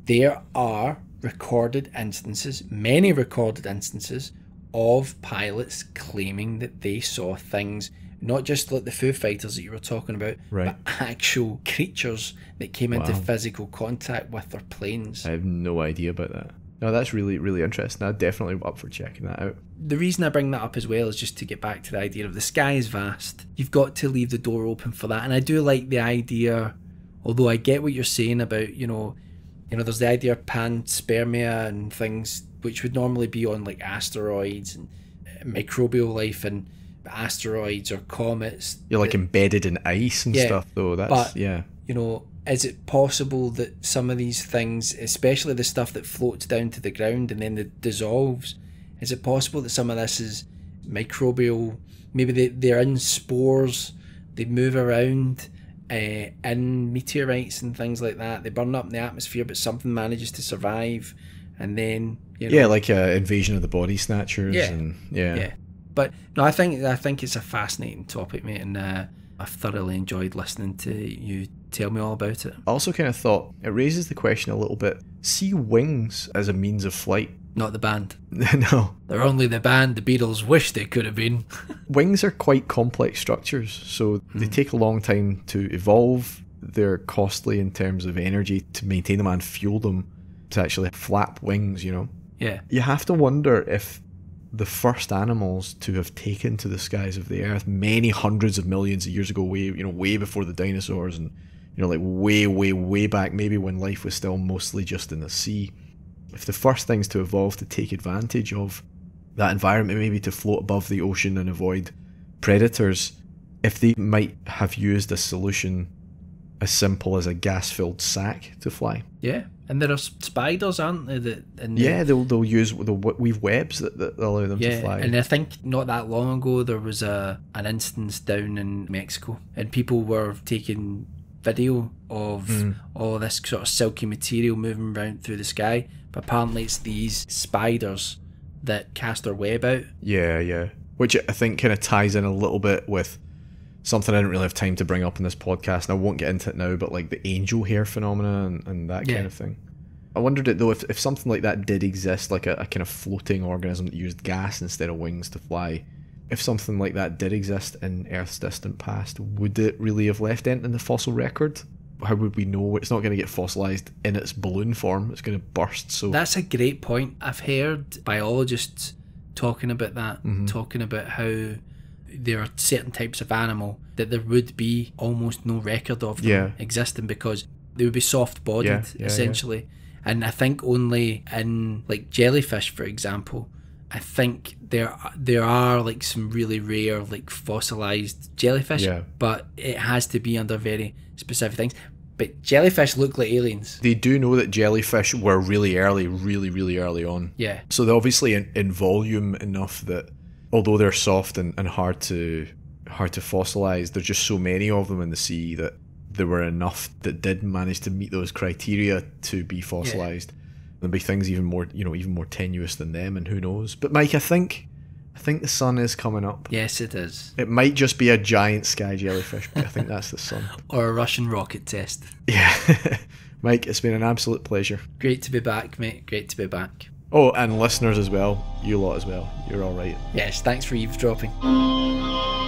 there are recorded instances, many recorded instances of pilots claiming that they saw things, not just like the Foo Fighters that you were talking about, right. but actual creatures that came wow. into physical contact with their planes. I have no idea about that. No, that's really, really interesting. I'm definitely up for checking that out. The reason I bring that up as well is just to get back to the idea of the sky is vast. You've got to leave the door open for that. And I do like the idea, although I get what you're saying about, you know, you know, there's the idea of panspermia and things which would normally be on like asteroids and microbial life and asteroids or comets. You're like embedded in ice and yeah, stuff though. That's, but, yeah. you know, is it possible that some of these things, especially the stuff that floats down to the ground and then it dissolves, is it possible that some of this is microbial? Maybe they, they're in spores, they move around uh, in meteorites and things like that. They burn up in the atmosphere, but something manages to survive. And then, you know. Yeah, like uh, Invasion of the Body Snatchers. Yeah. And, yeah. yeah. But no, I think, I think it's a fascinating topic, mate. And, uh, I've thoroughly enjoyed listening to you tell me all about it. I also kind of thought, it raises the question a little bit, see wings as a means of flight. Not the band. No. They're only the band the Beatles wish they could have been. Wings are quite complex structures, so mm. they take a long time to evolve. They're costly in terms of energy to maintain them and fuel them to actually flap wings, you know? Yeah. You have to wonder if the first animals to have taken to the skies of the earth many hundreds of millions of years ago, way you know, way before the dinosaurs and you know, like way, way, way back, maybe when life was still mostly just in the sea. if the first things to evolve to take advantage of that environment may be to float above the ocean and avoid predators, if they might have used a solution as simple as a gas-filled sack to fly. Yeah, and there are spiders, aren't there? That in the yeah, they'll they'll use the weave webs that, that allow them yeah, to fly. And I think not that long ago there was a an instance down in Mexico, and people were taking video of mm. all this sort of silky material moving around through the sky. But apparently it's these spiders that cast their web out. Yeah, yeah. Which I think kind of ties in a little bit with something I didn't really have time to bring up in this podcast, and I won't get into it now, but like the angel hair phenomena and, and that yeah. kind of thing. I wondered it though if, if something like that did exist, like a, a kind of floating organism that used gas instead of wings to fly, if something like that did exist in Earth's distant past, would it really have left anything in the fossil record? How would we know? It's not going to get fossilized in its balloon form, it's going to burst. So that's a great point. I've heard biologists talking about that, mm-hmm. talking about how there are certain types of animal that there would be almost no record of them yeah. existing because they would be soft-bodied, yeah, yeah, essentially. Yeah. And I think only in, like, jellyfish, for example, I think there there are, like, some really rare, like, fossilized jellyfish, yeah. but it has to be under very specific things. But jellyfish look like aliens. They do know that jellyfish were really early, really, really early on. Yeah. So they're obviously in, in volume enough that although they're soft and, and hard to hard to fossilize, there's just so many of them in the sea that there were enough that did manage to meet those criteria to be fossilized. Yeah. There'll be things even more, you know, even more tenuous than them, and who knows. But Mike, I think I think the sun is coming up. Yes, it is. It might just be a giant sky jellyfish, but I think that's the sun. Or a Russian rocket test. Yeah. Mike, it's been an absolute pleasure. Great to be back, mate. Great to be back. Oh, and listeners as well, you lot as well, you're all right. Yes, thanks for eavesdropping.